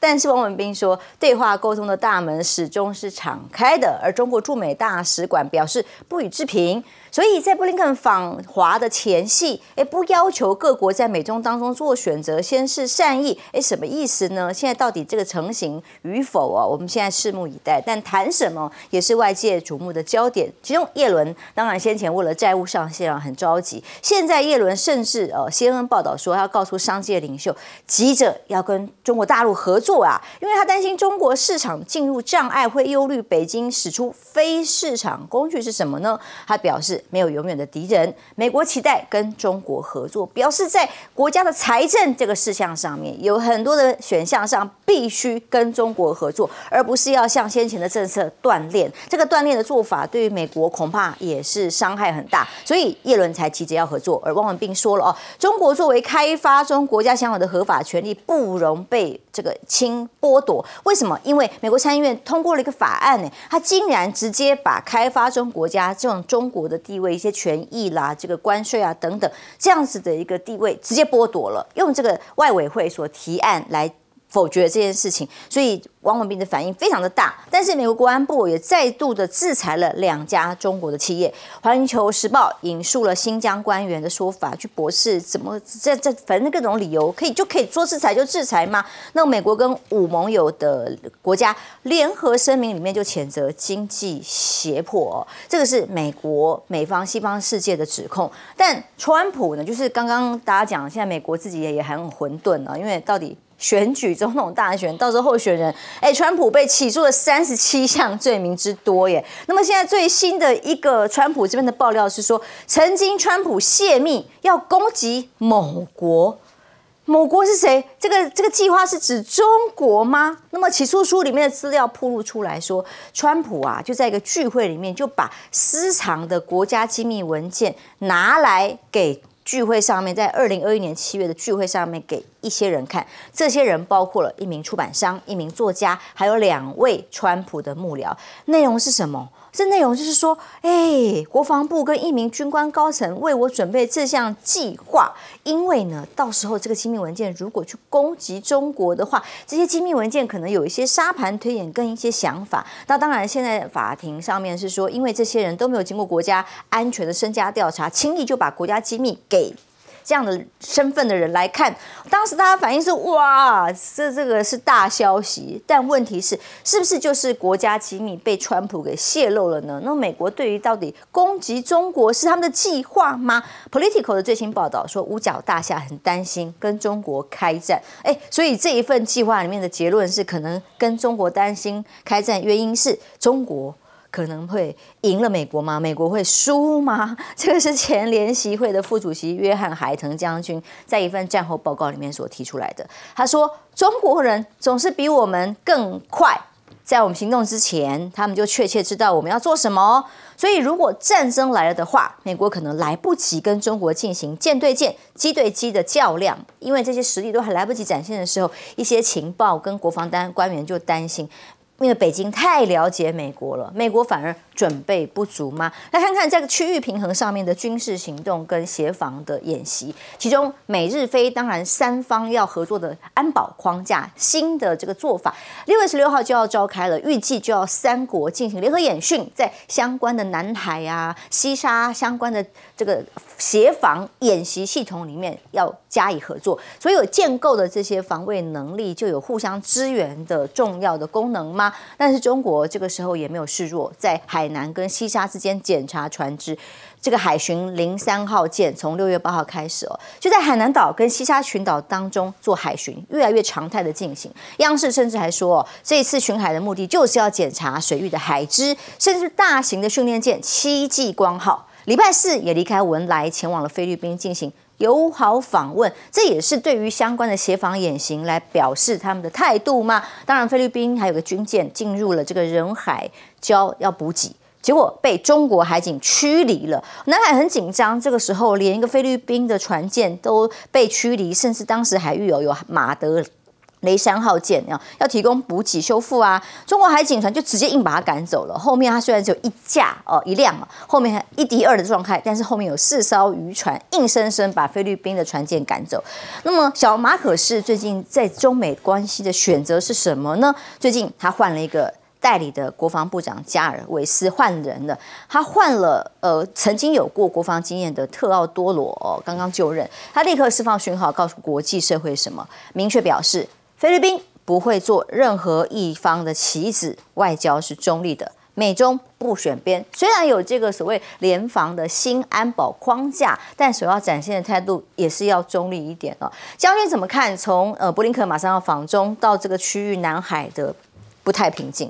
但是王文斌说，对话沟通的大门始终是敞开的。而中国驻美大使馆表示不予置评。所以在布林肯访华的前夕，哎，不要求各国在美中当中做选择，先是善意。哎，什么意思呢？现在到底这个成型与否啊？我们现在拭目以待。但谈什么也是外界瞩目的焦点。其中，叶伦当然先前为了债务上限啊很着急，现在叶伦甚至呃，先恩报道说要告诉商界 领袖急着要跟中国大陆合作啊，因为他担心中国市场进入障碍，会忧虑北京使出非市场工具是什么呢？他表示没有永远的敌人，美国期待跟中国合作，表示在国家的财政这个事项上面，有很多的选项上必须跟中国合作，而不是要像先前的政策断裂。这个断裂的做法对于美国恐怕也是伤害很大，所以叶伦才急着要合作。而汪文斌说了哦，中国作为开发中国家 国家享有的合法权利不容被这个侵剥夺，为什么？因为美国参议院通过了一个法案，呢，它竟然直接把开发中国家这种中国的地位、一些权益啦、这个关税啊等等这样子的一个地位直接剥夺了，用这个外委会所提案来否决这件事情，所以 王文斌的反应非常的大，但是美国国安部也再度的制裁了两家中国的企业。《环球时报》引述了新疆官员的说法，去驳斥怎么这这反正各种理由可以就可以说制裁就制裁吗？那美国跟五盟友的国家联合声明里面就谴责经济胁迫、哦，这个是美国、美方、西方世界的指控。但川普呢，就是刚刚大家讲，现在美国自己也也很混沌啊，因为到底 选举总统大选，到时候候选人，哎，川普被起诉了三十七项罪名之多耶。那么现在最新的一个川普这边的爆料是说，曾经川普泄密要攻击某国，某国是谁？这个这个计划是指中国吗？那么起诉书里面的资料曝露出来说，川普啊就在一个聚会里面就把私藏的国家机密文件拿来给 聚会上面，在二零二一年七月的聚会上面，给一些人看，这些人包括了一名出版商、一名作家，还有两位川普的幕僚。内容是什么？这内容就是说，哎，国防部跟一名军官高层为我准备这项计划，因为呢，到时候这个机密文件如果去攻击中国的话，这些机密文件可能有一些沙盘推演跟一些想法。那当然，现在法庭上面是说，因为这些人都没有经过国家安全的身家调查，轻易就把国家机密给 给这样的身份的人来看，当时大家反应是哇，这这个是大消息。但问题是，是不是就是国家机密被川普给泄露了呢？那美国对于到底攻击中国是他们的计划吗 ？Political 的最新报道说，五角大厦很担心跟中国开战。哎，所以这一份计划里面的结论是，可能跟中国担心开战，原因是中国 可能会赢了美国吗？美国会输吗？这个是前联席会的副主席约翰·海腾将军在一份战后报告里面所提出来的。他说：“中国人总是比我们更快，在我们行动之前，他们就确切知道我们要做什么。所以，如果战争来了的话，美国可能来不及跟中国进行舰对舰、机对机的较量，因为这些实力都还来不及展现的时候，一些情报跟国防单官员就担心， 因为北京太了解美国了，美国反而准备不足吗？来看看这个区域平衡上面的军事行动跟协防的演习，其中美日非当然三方要合作的安保框架新的这个做法，六月十六号就要召开了，预计就要三国进行联合演训，在相关的南海啊、西沙相关的这个协防演习系统里面要 合加以合作。所以有建构的这些防卫能力，就有互相支援的重要的功能吗？但是中国这个时候也没有示弱，在海南跟西沙之间检查船只。 这个海巡零三号舰从六月八号开始哦，就在海南岛跟西沙群岛当中做海巡，越来越常态的进行。央视甚至还说，哦，这一次巡海的目的就是要检查水域的海只，甚至大型的训练舰戚继光号，礼拜四也离开文莱，前往了菲律宾进行友好访问。这也是对于相关的协防演习来表示他们的态度嘛。当然，菲律宾还有个军舰进入了这个仁海礁要补给。 结果被中国海警驱离了，南海很紧张。这个时候，连一个菲律宾的船舰都被驱离，甚至当时海域有有马德雷山号舰啊，要提供补给修复啊，中国海警船就直接硬把它赶走了。后面它虽然只有一架哦一辆，后面一敌二的状态，但是后面有四艘渔船硬生生把菲律宾的船舰赶走。那么小马可仕最近在中美关系的选择是什么呢？最近他换了一个。 代理的国防部长加尔维斯换人了，他换了呃曾经有过国防经验的特奥多罗，哦，刚刚就任，他立刻释放讯号，告诉国际社会什么，明确表示菲律宾不会做任何一方的棋子，外交是中立的，美中不选边。虽然有这个所谓联防的新安保框架，但所要展现的态度也是要中立一点哦。将军怎么看？从呃布林肯马上要访中到这个区域南海的不太平静。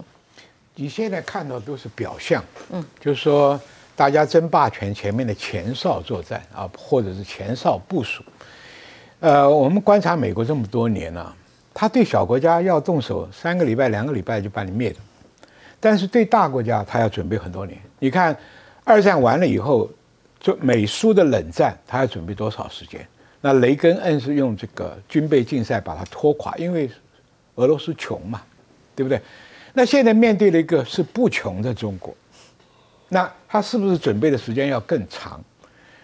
你现在看到都是表象，嗯，就是说大家争霸权前面的前哨作战啊，或者是前哨部署。呃，我们观察美国这么多年了，啊，他对小国家要动手三个礼拜、两个礼拜就把你灭掉，但是对大国家他要准备很多年。你看，二战完了以后，就美苏的冷战，他要准备多少时间？那雷根恩是用这个军备竞赛把它拖垮，因为俄罗斯穷嘛，对不对？ 那现在面对了一个是不穷的中国，那他是不是准备的时间要更长？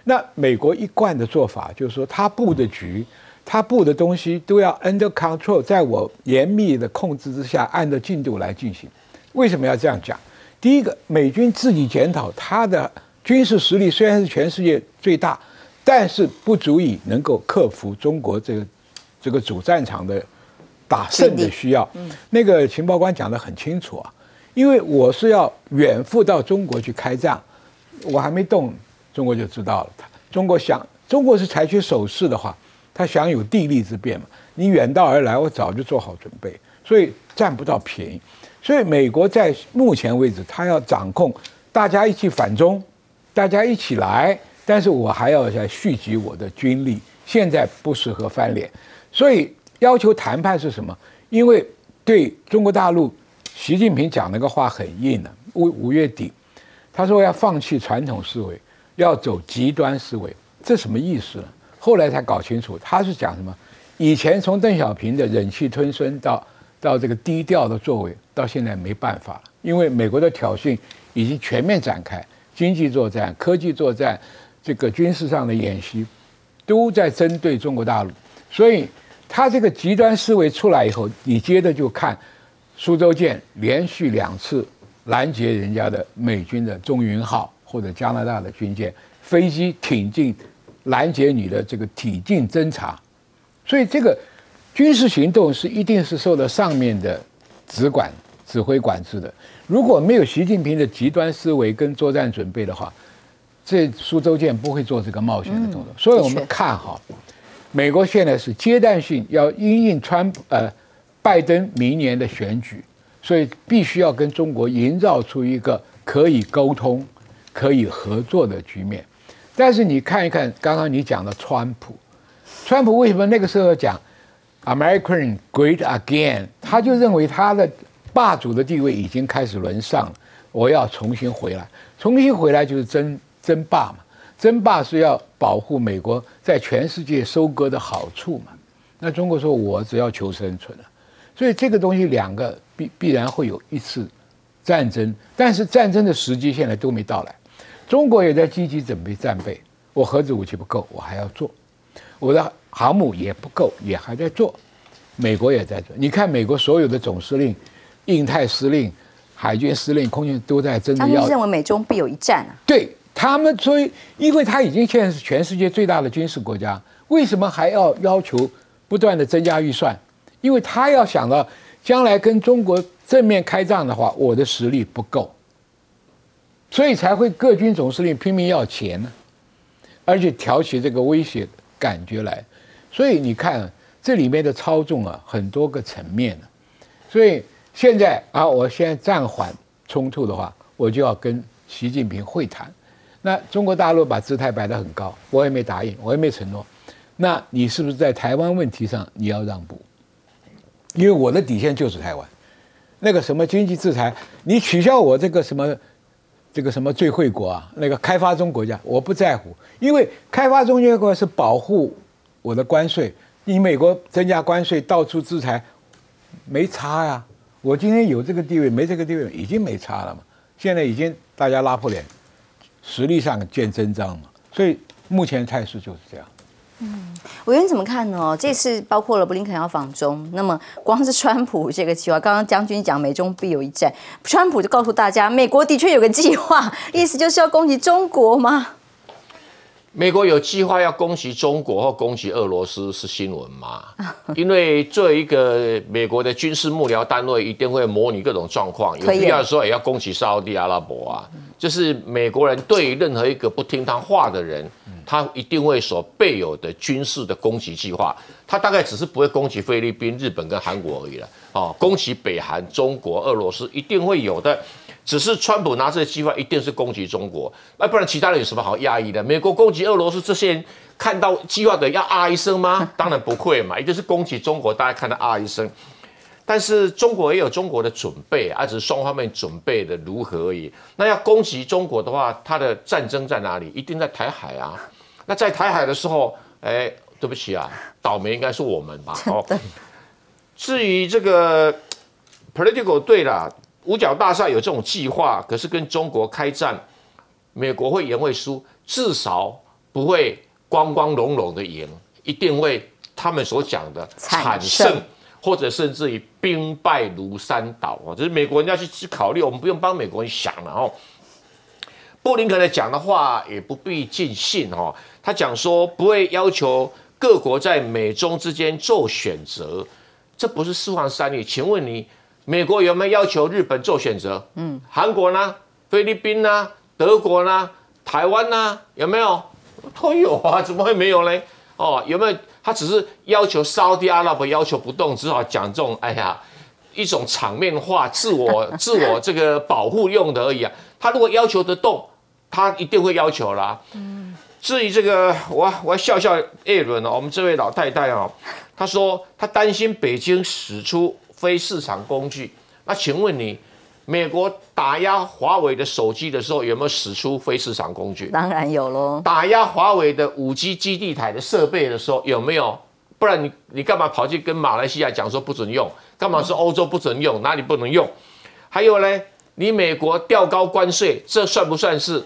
那美国一贯的做法就是说，他布的局，他布的东西都要 under control， 在我严密的控制之下，按照进度来进行。为什么要这样讲？第一个，美军自己检讨，他的军事实力虽然是全世界最大，但是不足以能够克服中国这个这个主战场的。 打胜的需要，那个情报官讲得很清楚啊，因为我是要远赴到中国去开战，我还没动，中国就知道了。中国想，中国是采取守势的话，他享有地利之便嘛。你远道而来，我早就做好准备，所以占不到便宜。所以美国在目前为止，他要掌控大家一起反中，大家一起来，但是我还要来蓄积我的军力。现在不适合翻脸，所以。 要求谈判是什么？因为对中国大陆，习近平讲那个话很硬的。五五月底，他说要放弃传统思维，要走极端思维，这什么意思呢？后来才搞清楚，他是讲什么？以前从邓小平的忍气吞声到到这个低调的作为，到现在没办法了，因为美国的挑衅已经全面展开，经济作战、科技作战，这个军事上的演习，都在针对中国大陆，所以。 他这个极端思维出来以后，你接着就看苏州舰连续两次拦截人家的美军的中云号或者加拿大的军舰，飞机挺进拦截你的这个抵近侦察，所以这个军事行动是一定是受到上面的指管指挥管制的。如果没有习近平的极端思维跟作战准备的话，这苏州舰不会做这个冒险的动作。嗯、所以我们看哈。 美国现在是阶段性要因应川呃拜登明年的选举，所以必须要跟中国营造出一个可以沟通、可以合作的局面。但是你看一看刚刚你讲的川普，川普为什么那个时候讲 American Great Again？ 他就认为他的霸主的地位已经开始沦丧了，我要重新回来，重新回来就是争争霸嘛。 争霸是要保护美国在全世界收割的好处嘛？那中国说，我只要求生存了，所以这个东西两个必必然会有一次战争，但是战争的时机现在都没到来。中国也在积极准备战备，我核子武器不够，我还要做；我的航母也不够，也还在做。美国也在做，你看美国所有的总司令、印太司令、海军司令、空军都在争着要。他们认为美中必有一战啊？对。 他们所以，因为他已经现在是全世界最大的军事国家，为什么还要要求不断的增加预算？因为他要想到将来跟中国正面开战的话，我的实力不够，所以才会各军总司令拼命要钱呢，而且挑起这个威胁感觉来。所以你看这里面的操纵啊，很多个层面呢。所以现在啊，我现在暂缓冲突的话，我就要跟习近平会谈。那中国大陆把姿态摆得很高，我也没答应，我也没承诺。那你是不是在台湾问题上你要让步？因为我的底线就是台湾，那个什么经济制裁，你取消我这个什么，这个什么最惠国啊，那个开发中国家，我不在乎，因为开发中国家是保护我的关税，你美国增加关税到处制裁，没差呀、啊。我今天有这个地位，没这个地位已经没差了嘛。现在已经大家拉破脸，实力上见真章嘛。所以目前态势就是这样。嗯，委员怎么看呢？这次包括了布林肯要访中，那么光是川普这个计划，刚刚将军讲美中必有一战，川普就告诉大家，美国的确有个计划，意思就是要攻击中国吗？美国有计划要攻击中国或攻击俄罗斯是新闻吗？因为作为一个美国的军事幕僚单位，一定会模拟各种状况，有必要的时候也要攻击沙特阿拉伯啊。这是美国人对于任何一个不听他话的人，他一定会所备有的军事的攻击计划。他大概只是不会攻击菲律宾、日本跟韩国而已了。哦，攻击北韩、中国、俄罗斯一定会有的。只是川普拿这个计划一定是攻击中国，那不然其他人有什么好压抑的？美国攻击俄罗斯，这些人看到计划的要啊一声吗？当然不会嘛，也就是攻击中国，大家看到啊一声。但是中国也有中国的准备，啊，只是双方面准备的如何而已。那要攻击中国的话，它的战争在哪里？一定在台海啊。那在台海的时候，哎，对不起啊，倒霉应该是我们吧？哦。至于这个 political 对啦。五角大厦有这种计划，可是跟中国开战，美国会赢会输，至少不会光光荣荣的赢，一定会他们所讲的惨胜，或者甚至于兵败如山倒啊！这是美国人要去去考虑，我们不用帮美国人想了哦。布林肯的讲的话也不必尽信哦，他讲说不会要求各国在美中之间做选择，这不是四分三裂？请问你？美国有没有要求日本做选择？嗯，韩国呢？菲律宾呢？德国呢？台湾呢？有没有？都有啊，怎么会没有呢？哦，有没有？他只是要求沙特阿拉伯要求不动，只好讲这种哎呀一种场面化、自我自我这个保护用的而已啊。他如果要求得动，他一定会要求啦、啊。嗯，至于这个，我我要笑笑艾伦哦，我们这位老太太哦，她说她担心北京使出。非市场工具，那请问你，美国打压华为的手机的时候，有没有使出非市场工具？当然有喽。打压华为的五 G 基地台的设备的时候，有没有？不然你你干嘛跑去跟马来西亚讲说不准用？干嘛说欧洲不准用？哪里不能用？还有呢，你美国调高关税，这算不算是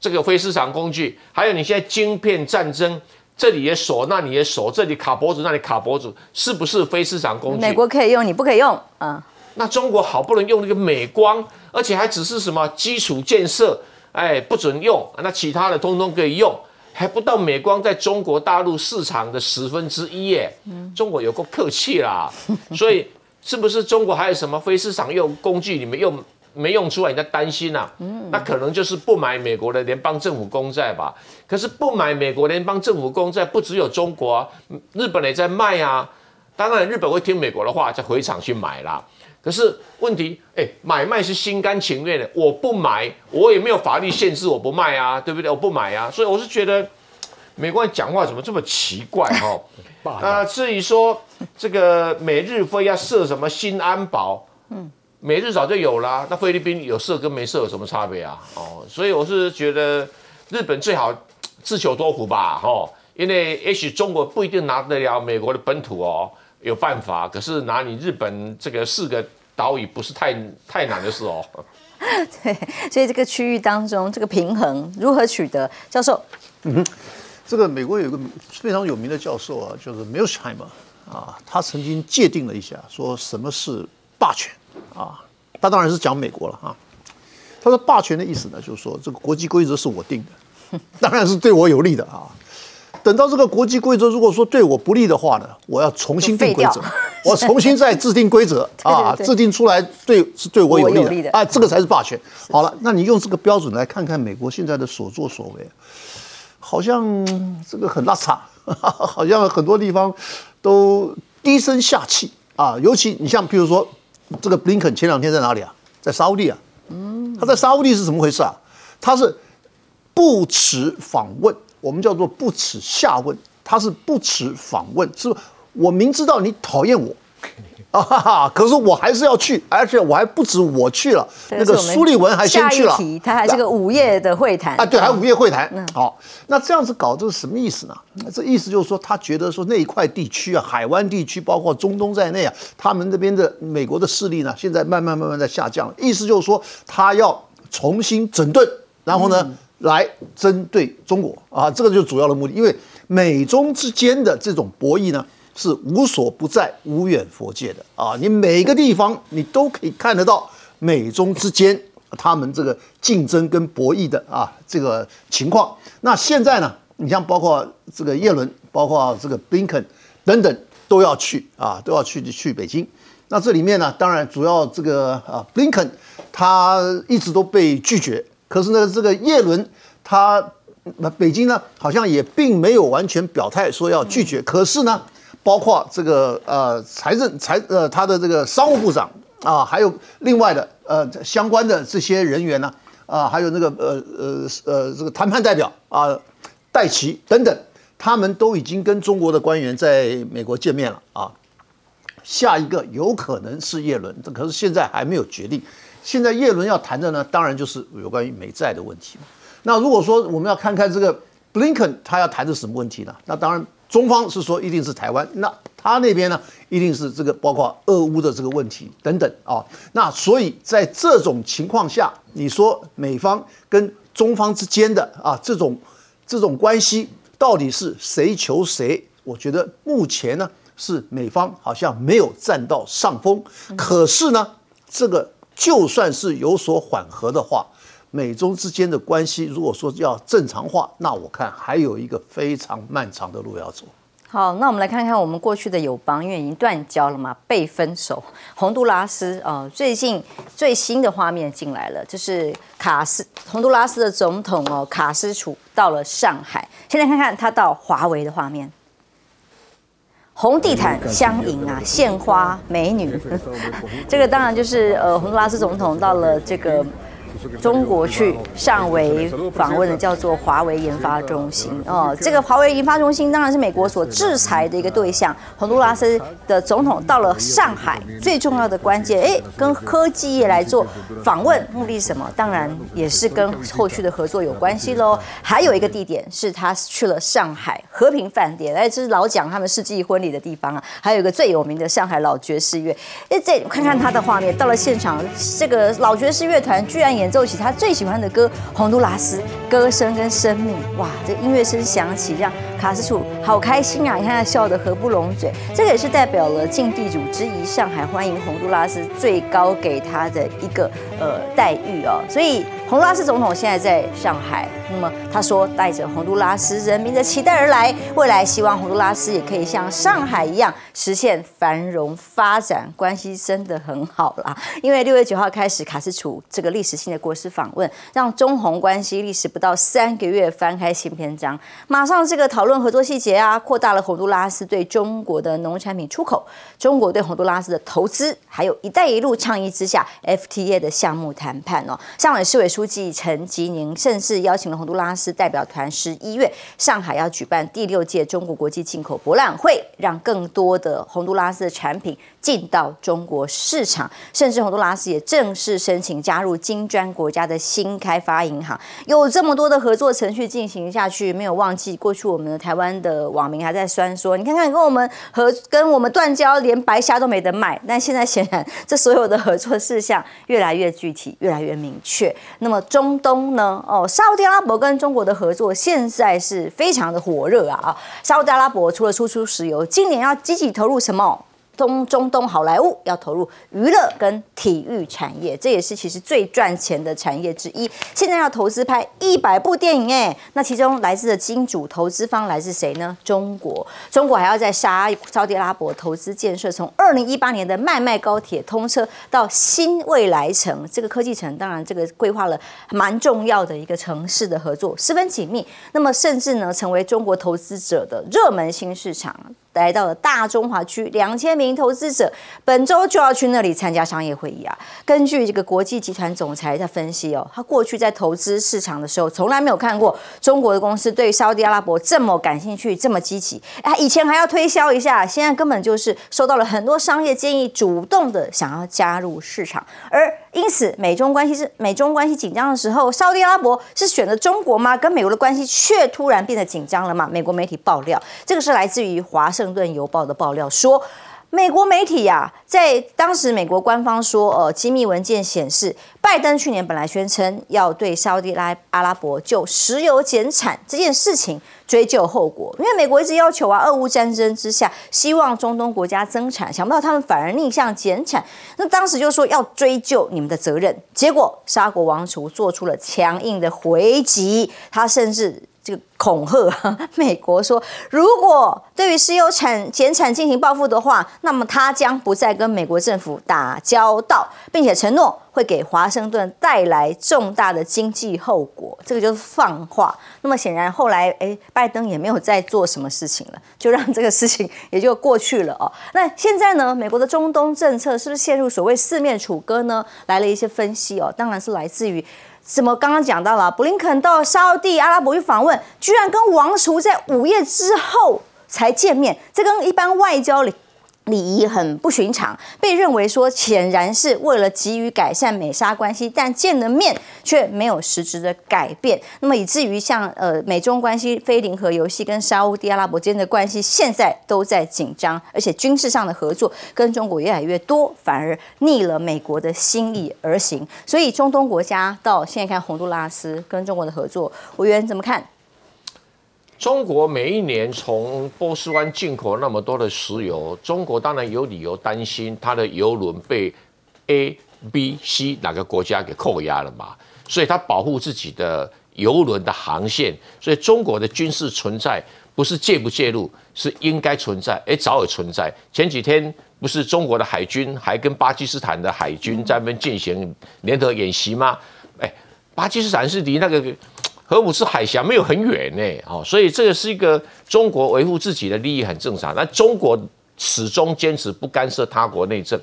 这个非市场工具？还有你现在晶片战争。这里也锁，那里也锁，这里卡脖子，那里卡脖子，是不是非市场工具？美国可以用，你不可以用啊？那中国好不能用那个美光，而且还只是什么基础建设，哎，不准用，那其他的通通可以用，还不到美光在中国大陆市场的十分之一耶。嗯、中国有够客气啦，所以是不是中国还有什么非市场用工具你们用？没用出来，你在担心啊？那可能就是不买美国的联邦政府公债吧。可是不买美国联邦政府公债，不只有中国啊，日本也在卖啊。当然，日本会听美国的话，再回厂去买啦。可是问题，哎，买卖是心甘情愿的。我不买，我也没有法律限制，我不卖啊，对不对？我不买啊。所以我是觉得，美国人讲话怎么这么奇怪哈、哦？那至于说这个美日非要设什么新安保，嗯。美日早就有啦，那菲律宾有射跟没射有什么差别啊？哦，所以我是觉得日本最好自求多福吧，哦，因为也许中国不一定拿得了美国的本土哦，有办法，可是拿你日本这个四个岛屿不是太太难的事哦。对，所以这个区域当中这个平衡如何取得？教授，嗯，这个美国有一个非常有名的教授啊，就是 Mearsheimer 啊，他曾经界定了一下，说什么是霸权。啊，他当然是讲美国了啊。他说霸权的意思呢，就是说这个国际规则是我定的，当然是对我有利的啊。等到这个国际规则如果说对我不利的话呢，我要重新定规则，我重新再制定规则啊，制定出来对是对我有利的啊，这个才是霸权。好了，那你用这个标准来看看美国现在的所作所为，好像这个很拉遢，好像很多地方都低声下气啊。尤其你像譬如说这个布林肯前两天在哪里啊？在沙烏地啊，嗯，他在沙烏地是怎么回事啊？他是不耻访问。 我们叫做不耻下问，他是不耻访问，是我明知道你讨厌我，啊哈哈，可是我还是要去，而且我还不止我去了，那个苏利文还先去了，他还是个午夜的会谈啊，对，还午夜会谈。好，那这样子搞这是什么意思呢？这意思就是说，他觉得说那一块地区啊，海湾地区包括中东在内啊，他们那边的美国的势力呢，现在慢慢慢慢在下降了，意思就是说他要重新整顿，然后呢？嗯 来针对中国啊，这个就是主要的目的。因为美中之间的这种博弈呢，是无所不在、无远弗届的啊。你每个地方你都可以看得到美中之间他们这个竞争跟博弈的啊这个情况。那现在呢，你像包括这个耶伦，包括这个布林肯等等都要去啊，都要去去北京。那这里面呢，当然主要这个啊，布林肯他一直都被拒绝。 可是呢，这个耶伦他北京呢，好像也并没有完全表态说要拒绝。可是呢，包括这个呃财政财呃他的这个商务部长啊，还有另外的呃相关的这些人员呢，啊，还有那个呃呃呃这个谈判代表啊，戴奇等等，他们都已经跟中国的官员在美国见面了啊。下一个有可能是耶伦，可是现在还没有决定。 现在耶伦要谈的呢，当然就是有关于美债的问题。那如果说我们要看看这个布林肯他要谈的是什么问题呢？那当然中方是说一定是台湾，那他那边呢一定是这个包括俄乌的这个问题等等啊。那所以在这种情况下，你说美方跟中方之间的啊这种这种关系到底是谁求谁？我觉得目前呢是美方好像没有占到上风，可是呢这个。 就算是有所缓和的话，美中之间的关系如果说要正常化，那我看还有一个非常漫长的路要走。好，那我们来看看我们过去的友邦，因为已经断交了嘛，被分手。洪都拉斯啊、呃，最近最新的画面进来了，就是卡斯洪都拉斯的总统哦，卡斯楚到了上海。现在看看他到华为的画面。 红地毯相迎啊，献花美女，这个当然就是呃，洪都拉斯总统到了这个中国去上维访问的，叫做华为研发中心哦。这个华为研发中心当然是美国所制裁的一个对象。洪都拉斯的总统到了上海，最重要的关键，哎，跟科技业来做访问，目的是什么？当然也是跟后续的合作有关系喽。还有一个地点是他去了上海。 和平饭店，哎，这是老蒋他们世纪婚礼的地方啊，还有一个最有名的上海老爵士乐。哎，这看看他的画面，到了现场，这个老爵士乐团居然演奏起他最喜欢的歌《洪都拉斯》，歌声跟生命，哇，这音乐声响起，让卡斯楚好开心啊！你看他笑得合不拢嘴，这个也是代表了尽地主之谊，上海欢迎洪都拉斯最高给他的一个呃待遇哦。所以洪都拉斯总统现在在上海，那么他说带着洪都拉斯人民的期待而来。 未来希望洪都拉斯也可以像上海一样实现繁荣发展，关系真的很好啦。因为六月九号开始，卡斯楚这个历史性的国事访问，让中洪关系历史不到三个月翻开新篇章。马上这个讨论合作细节啊，扩大了洪都拉斯对中国的农产品出口，中国对洪都拉斯的投资，还有一带一路倡议之下 F T A 的项目谈判哦。上海市委书记陈吉宁甚至邀请了洪都拉斯代表团，十一月上海要举办第。 第六届中国国际进口博览会，让更多的洪都拉斯的产品进到中国市场，甚至洪都拉斯也正式申请加入金砖国家的新开发银行。有这么多的合作程序进行下去，没有忘记过去我们的台湾的网民还在酸说：“你看看，跟我们和跟我们断交，连白虾都没得卖。”但现在显然，这所有的合作事项越来越具体，越来越明确。那么中东呢？哦，沙特阿拉伯跟中国的合作现在是非常的火热。 啊，沙特阿拉伯除了输出石油，今年要积极投入什么？中中东好莱坞要投入娱乐跟体育产业，这也是其实最赚钱的产业之一。现在要投资拍一百部电影，哎，那其中来自的金主投资方来自谁呢？中国，中国还要在沙沙特阿拉伯投资建设，从二零一八年的迈迈高铁通车到新未来城这个科技城，当然这个规划了蛮重要的一个城市的合作，十分紧密。那么甚至呢，成为中国投资者的热门新市场。 来到了大中华区，两千名投资者本周就要去那里参加商业会议啊。根据这个国际集团总裁的分析哦，他过去在投资市场的时候，从来没有看过中国的公司对沙特阿拉伯这么感兴趣，这么积极。哎，以前还要推销一下，现在根本就是收到了很多商业建议，主动的想要加入市场。而因此，美中关系是美中关系紧张的时候，沙特阿拉伯是选择中国吗？跟美国的关系却突然变得紧张了吗？美国媒体爆料，这个是来自于华盛顿。 《华盛顿邮报》的爆料说，美国媒体呀、啊，在当时美国官方说，呃，机密文件显示，拜登去年本来宣称要对沙特阿拉伯就石油减产这件事情追究后果，因为美国一直要求啊，俄乌战争之下，希望中东国家增产，想不到他们反而逆向减产，那当时就说要追究你们的责任，结果沙国王储做出了强硬的回击，他甚至。 这个恐吓美国说，如果对于石油产减产进行报复的话，那么他将不再跟美国政府打交道，并且承诺会给华盛顿带来重大的经济后果。这个就是放话。那么显然后来，哎，拜登也没有再做什么事情了，就让这个事情也就过去了哦。那现在呢，美国的中东政策是不是陷入所谓四面楚歌呢？来了一些分析哦，当然是来自于。 怎么刚刚讲到了，布林肯到沙地阿拉伯去访问，居然跟王储在午夜之后才见面，这跟一般外交礼礼仪很不寻常，被认为说显然是为了急于改善美沙关系，但见了面却没有实质的改变，那么以至于像呃美中关系、非零和游戏跟沙地阿拉伯之间的关系现在都在紧张，而且军事上的合作跟中国越来越多，反而逆了美国的心意而行，所以中东国家到现在看洪都拉斯跟中国的合作，委员怎么看？ 中国每一年从波斯湾进口那么多的石油，中国当然有理由担心它的油轮被 A、B、C 哪个国家给扣押了嘛？所以它保护自己的油轮的航线。所以中国的军事存在不是介不介入，是应该存在，哎，早有存在。前几天不是中国的海军还跟巴基斯坦的海军在那边进行联合演习吗？哎，巴基斯坦是离那个。 荷姆斯海峡没有很远呢，哦，所以这个是一个中国维护自己的利益很正常。那中国始终坚持不干涉他国内政，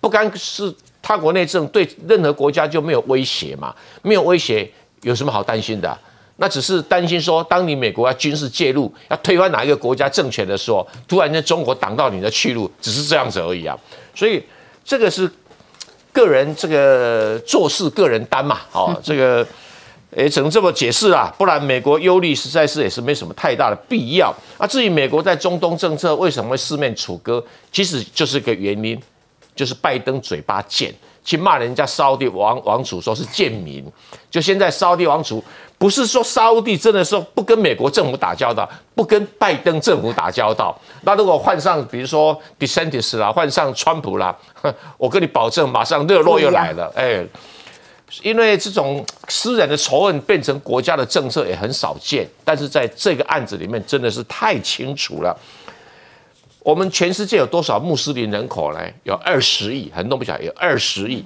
不干涉他国内政对任何国家就没有威胁嘛，没有威胁有什么好担心的、啊？那只是担心说，当你美国要军事介入，要推翻哪一个国家政权的时候，突然间中国挡到你的去路，只是这样子而已啊。所以这个是个人这个做事个人担嘛，哦，这个。 诶，只能这么解释啦，不然美国忧虑实在是也是没什么太大的必要。啊，至于美国在中东政策为什么会四面楚歌，其实就是个原因，就是拜登嘴巴贱，去骂人家沙特王王储说是贱民。就现在沙特王储不是说沙特真的说不跟美国政府打交道，不跟拜登政府打交道。那如果换上比如说 DeSantis 啦，换上川普啦，我跟你保证，马上热络又来了，哎。 因为这种私人的仇恨变成国家的政策也很少见，但是在这个案子里面真的是太清楚了。我们全世界有多少穆斯林人口呢？有二十亿，很多不晓得有二十亿，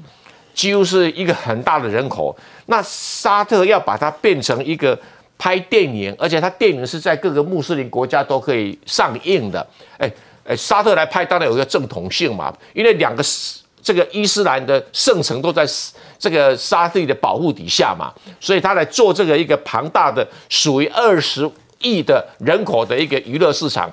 几乎是一个很大的人口。那沙特要把它变成一个拍电影，而且它电影是在各个穆斯林国家都可以上映的。哎哎，沙特来拍当然有一个正统性嘛，因为两个。 这个伊斯兰的圣城都在这个沙地的保护底下嘛，所以他来做这个一个庞大的属于二十亿的人口的一个娱乐市场，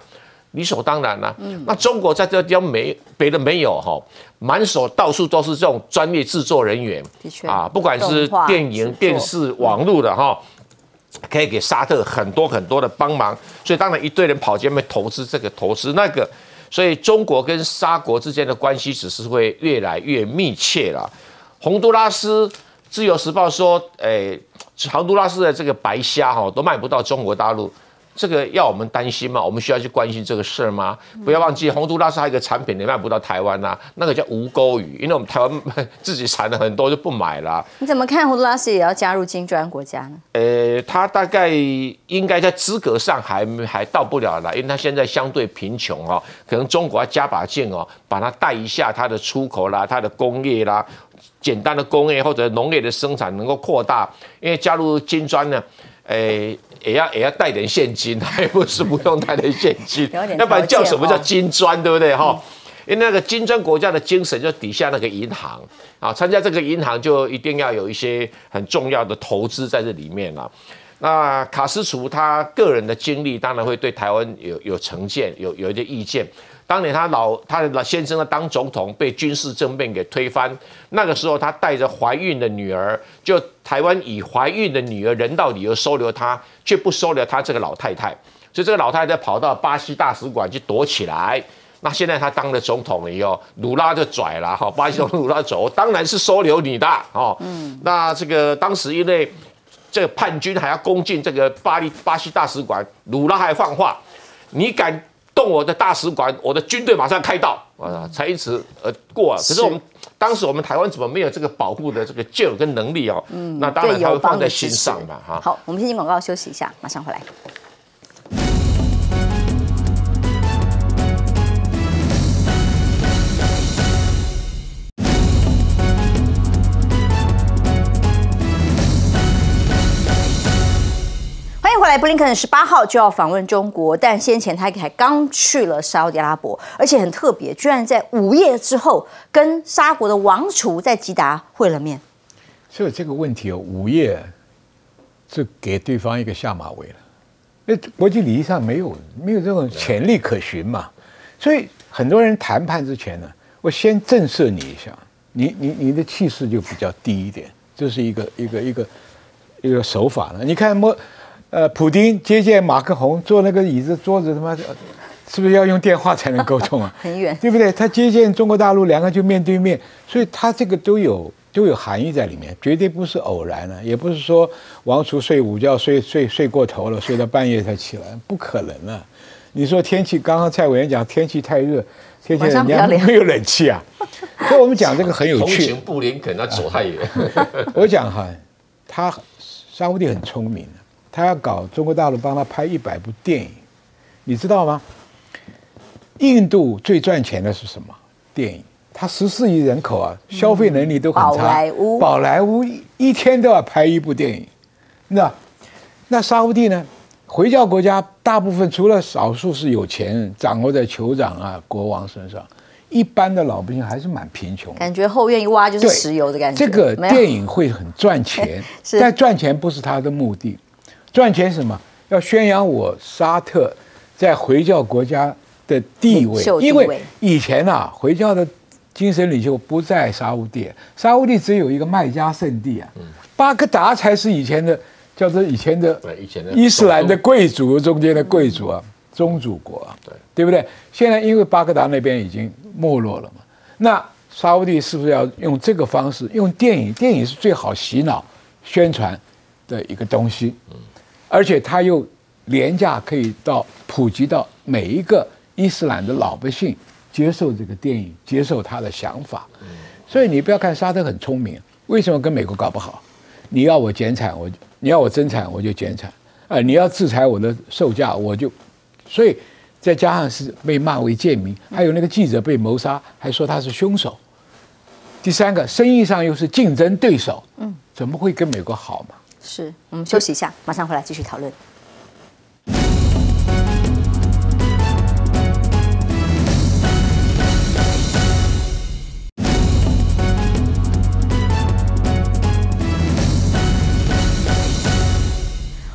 理所当然啦、啊。嗯、那中国在这个地方没别的没有哈、哦，满手到处都是这种专业制作人员，的确啊，不管是电影、电视、网络的哈、哦，可以给沙特很多很多的帮忙，所以当然一堆人跑进来投资这个投资那个。 所以中国跟沙国之间的关系只是会越来越密切了。洪都拉斯《自由时报》说，诶、欸，洪都拉斯的这个白虾哈都卖不到中国大陆，这个要我们担心吗？我们需要去关心这个事儿吗？不要忘记，洪都拉斯还有一个产品你卖不到台湾啊，那个叫无钩鱼，因为我们台湾自己产了很多就不买了、啊。你怎么看洪都拉斯也要加入金砖国家呢？呃，他大概应该在资格上还还到不了了，因为他现在相对贫穷哦，可能中国要加把劲哦，把它带一下它的出口啦，它的工业啦。 简单的工业或者农业的生产能够扩大，因为加入金砖呢，诶、欸、也要也要带点现金，还不是不用带点现金，要不然叫什么叫金砖，对不对哈？嗯、因为那个金砖国家的精神就底下那个银行啊，参加这个银行就一定要有一些很重要的投资在这里面了、啊。那卡斯楚他个人的经历，当然会对台湾有有成见，有有一些意见。 当年他老他的老先生当总统被军事政变给推翻，那个时候他带着怀孕的女儿，就台湾以怀孕的女儿人道理由收留他，却不收留他这个老太太，所以这个老太太跑到巴西大使馆去躲起来。那现在他当了总统了以后，鲁拉就拽了哈，巴西总统鲁拉走，当然是收留你的哦。嗯，那这个当时因为这个叛军还要攻进这个巴黎巴西大使馆，鲁拉还放话，你敢？ 动我的大使馆，我的军队马上开到啊，才因此而过。可是我们当时我们台湾怎么没有这个保护的这个劲跟能力哦？嗯，那当然他会放在心上嘛哈。好，我们先进广告休息一下，马上回来。布林肯十八号就要访问中国，但先前他才刚去了沙特阿拉伯，而且很特别，居然在午夜之后跟沙国的王储在吉达会了面。所以这个问题哦，午夜就给对方一个下马威了。那国际礼仪上没有没有这种潜力可循嘛，所以很多人谈判之前呢，我先震慑你一下，你你你的气势就比较低一点，这是一个一个一个一个手法了。你看莫。 呃，普丁接见马克宏，坐那个椅子桌子，他妈是不是要用电话才能沟通啊？很远，对不对？他接见中国大陆，两个就面对面，所以他这个都有都有含义在里面，绝对不是偶然的、啊，也不是说王储睡午觉睡睡睡过头了，睡到半夜才起来，不可能啊！你说天气，刚刚蔡委员讲天气太热，天气人家没有冷气啊，所以我们讲这个很有趣。同情布林肯，他走太远。我讲哈，他沙烏地很聪明的、啊。 他要搞中国大陆帮他拍一百部电影，你知道吗？印度最赚钱的是什么？电影。他十四亿人口啊，消费能力都很差。宝莱坞，宝莱坞一天都要拍一部电影，那那沙烏地呢？回教国家大部分除了少数是有钱人，掌握在酋长啊、国王身上，一般的老百姓还是蛮贫穷。感觉后院一挖就是石油的感觉。这个电影会很赚钱，但赚钱不是他的目的。 赚钱什么？要宣扬我沙特在回教国家的地位，因为以前啊，回教的精神领袖不在沙烏地，沙烏地只有一个麦加圣地啊，巴格达才是以前的叫做以前的伊斯兰的贵族中间的贵族啊，宗主国啊，对对不对？现在因为巴格达那边已经没落了嘛，那沙烏地是不是要用这个方式？用电影，电影是最好洗脑宣传的一个东西。 而且它又廉价，可以到普及到每一个伊斯兰的老百姓接受这个电影，接受他的想法。所以你不要看沙特很聪明，为什么跟美国搞不好？你要我减产，我你要我增产，我就减产；啊、呃，你要制裁我的售价，我就……所以再加上是被骂为贱民，还有那个记者被谋杀，还说他是凶手。第三个，生意上又是竞争对手，嗯，怎么会跟美国好嘛？ 是我们休息一下，马上回来继续讨论。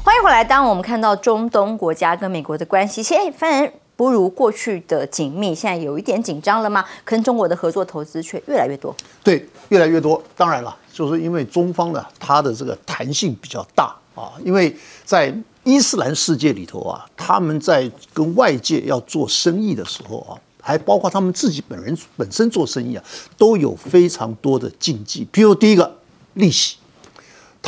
欢迎回来。当我们看到中东国家跟美国的关系，现在反而不如过去的紧密，现在有一点紧张了吗？跟中国的合作投资却越来越多。对，越来越多。当然了。 就是因为中方呢，它的这个弹性比较大啊，因为在伊斯兰世界里头啊，他们在跟外界要做生意的时候啊，还包括他们自己本人本身做生意啊，都有非常多的禁忌。比如第一个利息，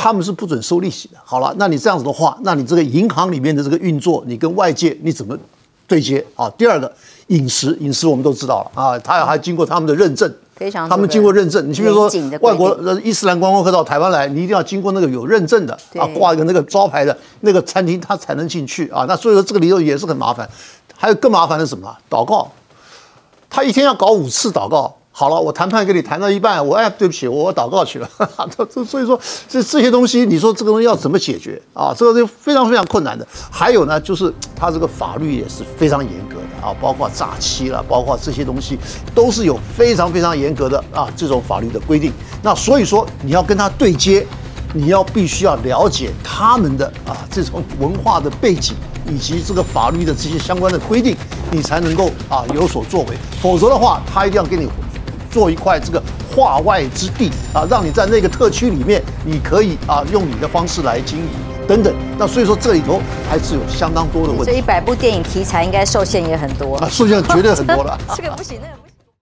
他们是不准收利息的。好了，那你这样子的话，那你这个银行里面的这个运作，你跟外界你怎么对接啊？第二个，饮食，饮食我们都知道了啊，他还经过他们的认证。 他们经过认证，你比如说外国伊斯兰观光客到台湾来，你一定要经过那个有认证的啊，挂一个那个招牌的那个餐厅，他才能进去啊。那所以说这个理由也是很麻烦。还有更麻烦的是什么？祷告，他一天要搞五次祷告。好了，我谈判跟你谈到一半，我哎对不起，我祷告去了。所以说这这些东西，你说这个东西要怎么解决啊？这个就非常非常困难的。还有呢，就是他这个法律也是非常严格的。 啊，包括诈欺了，包括这些东西，都是有非常非常严格的啊这种法律的规定。那所以说，你要跟他对接，你要必须要了解他们的啊这种文化的背景，以及这个法律的这些相关的规定，你才能够啊有所作为。否则的话，他一定要给你做一块这个化外之地啊，让你在那个特区里面，你可以啊用你的方式来经营。 等等，那所以说这里头还是有相当多的问题。这一百部电影题材应该受限也很多啊，受限绝对很多了。这个不行，那个。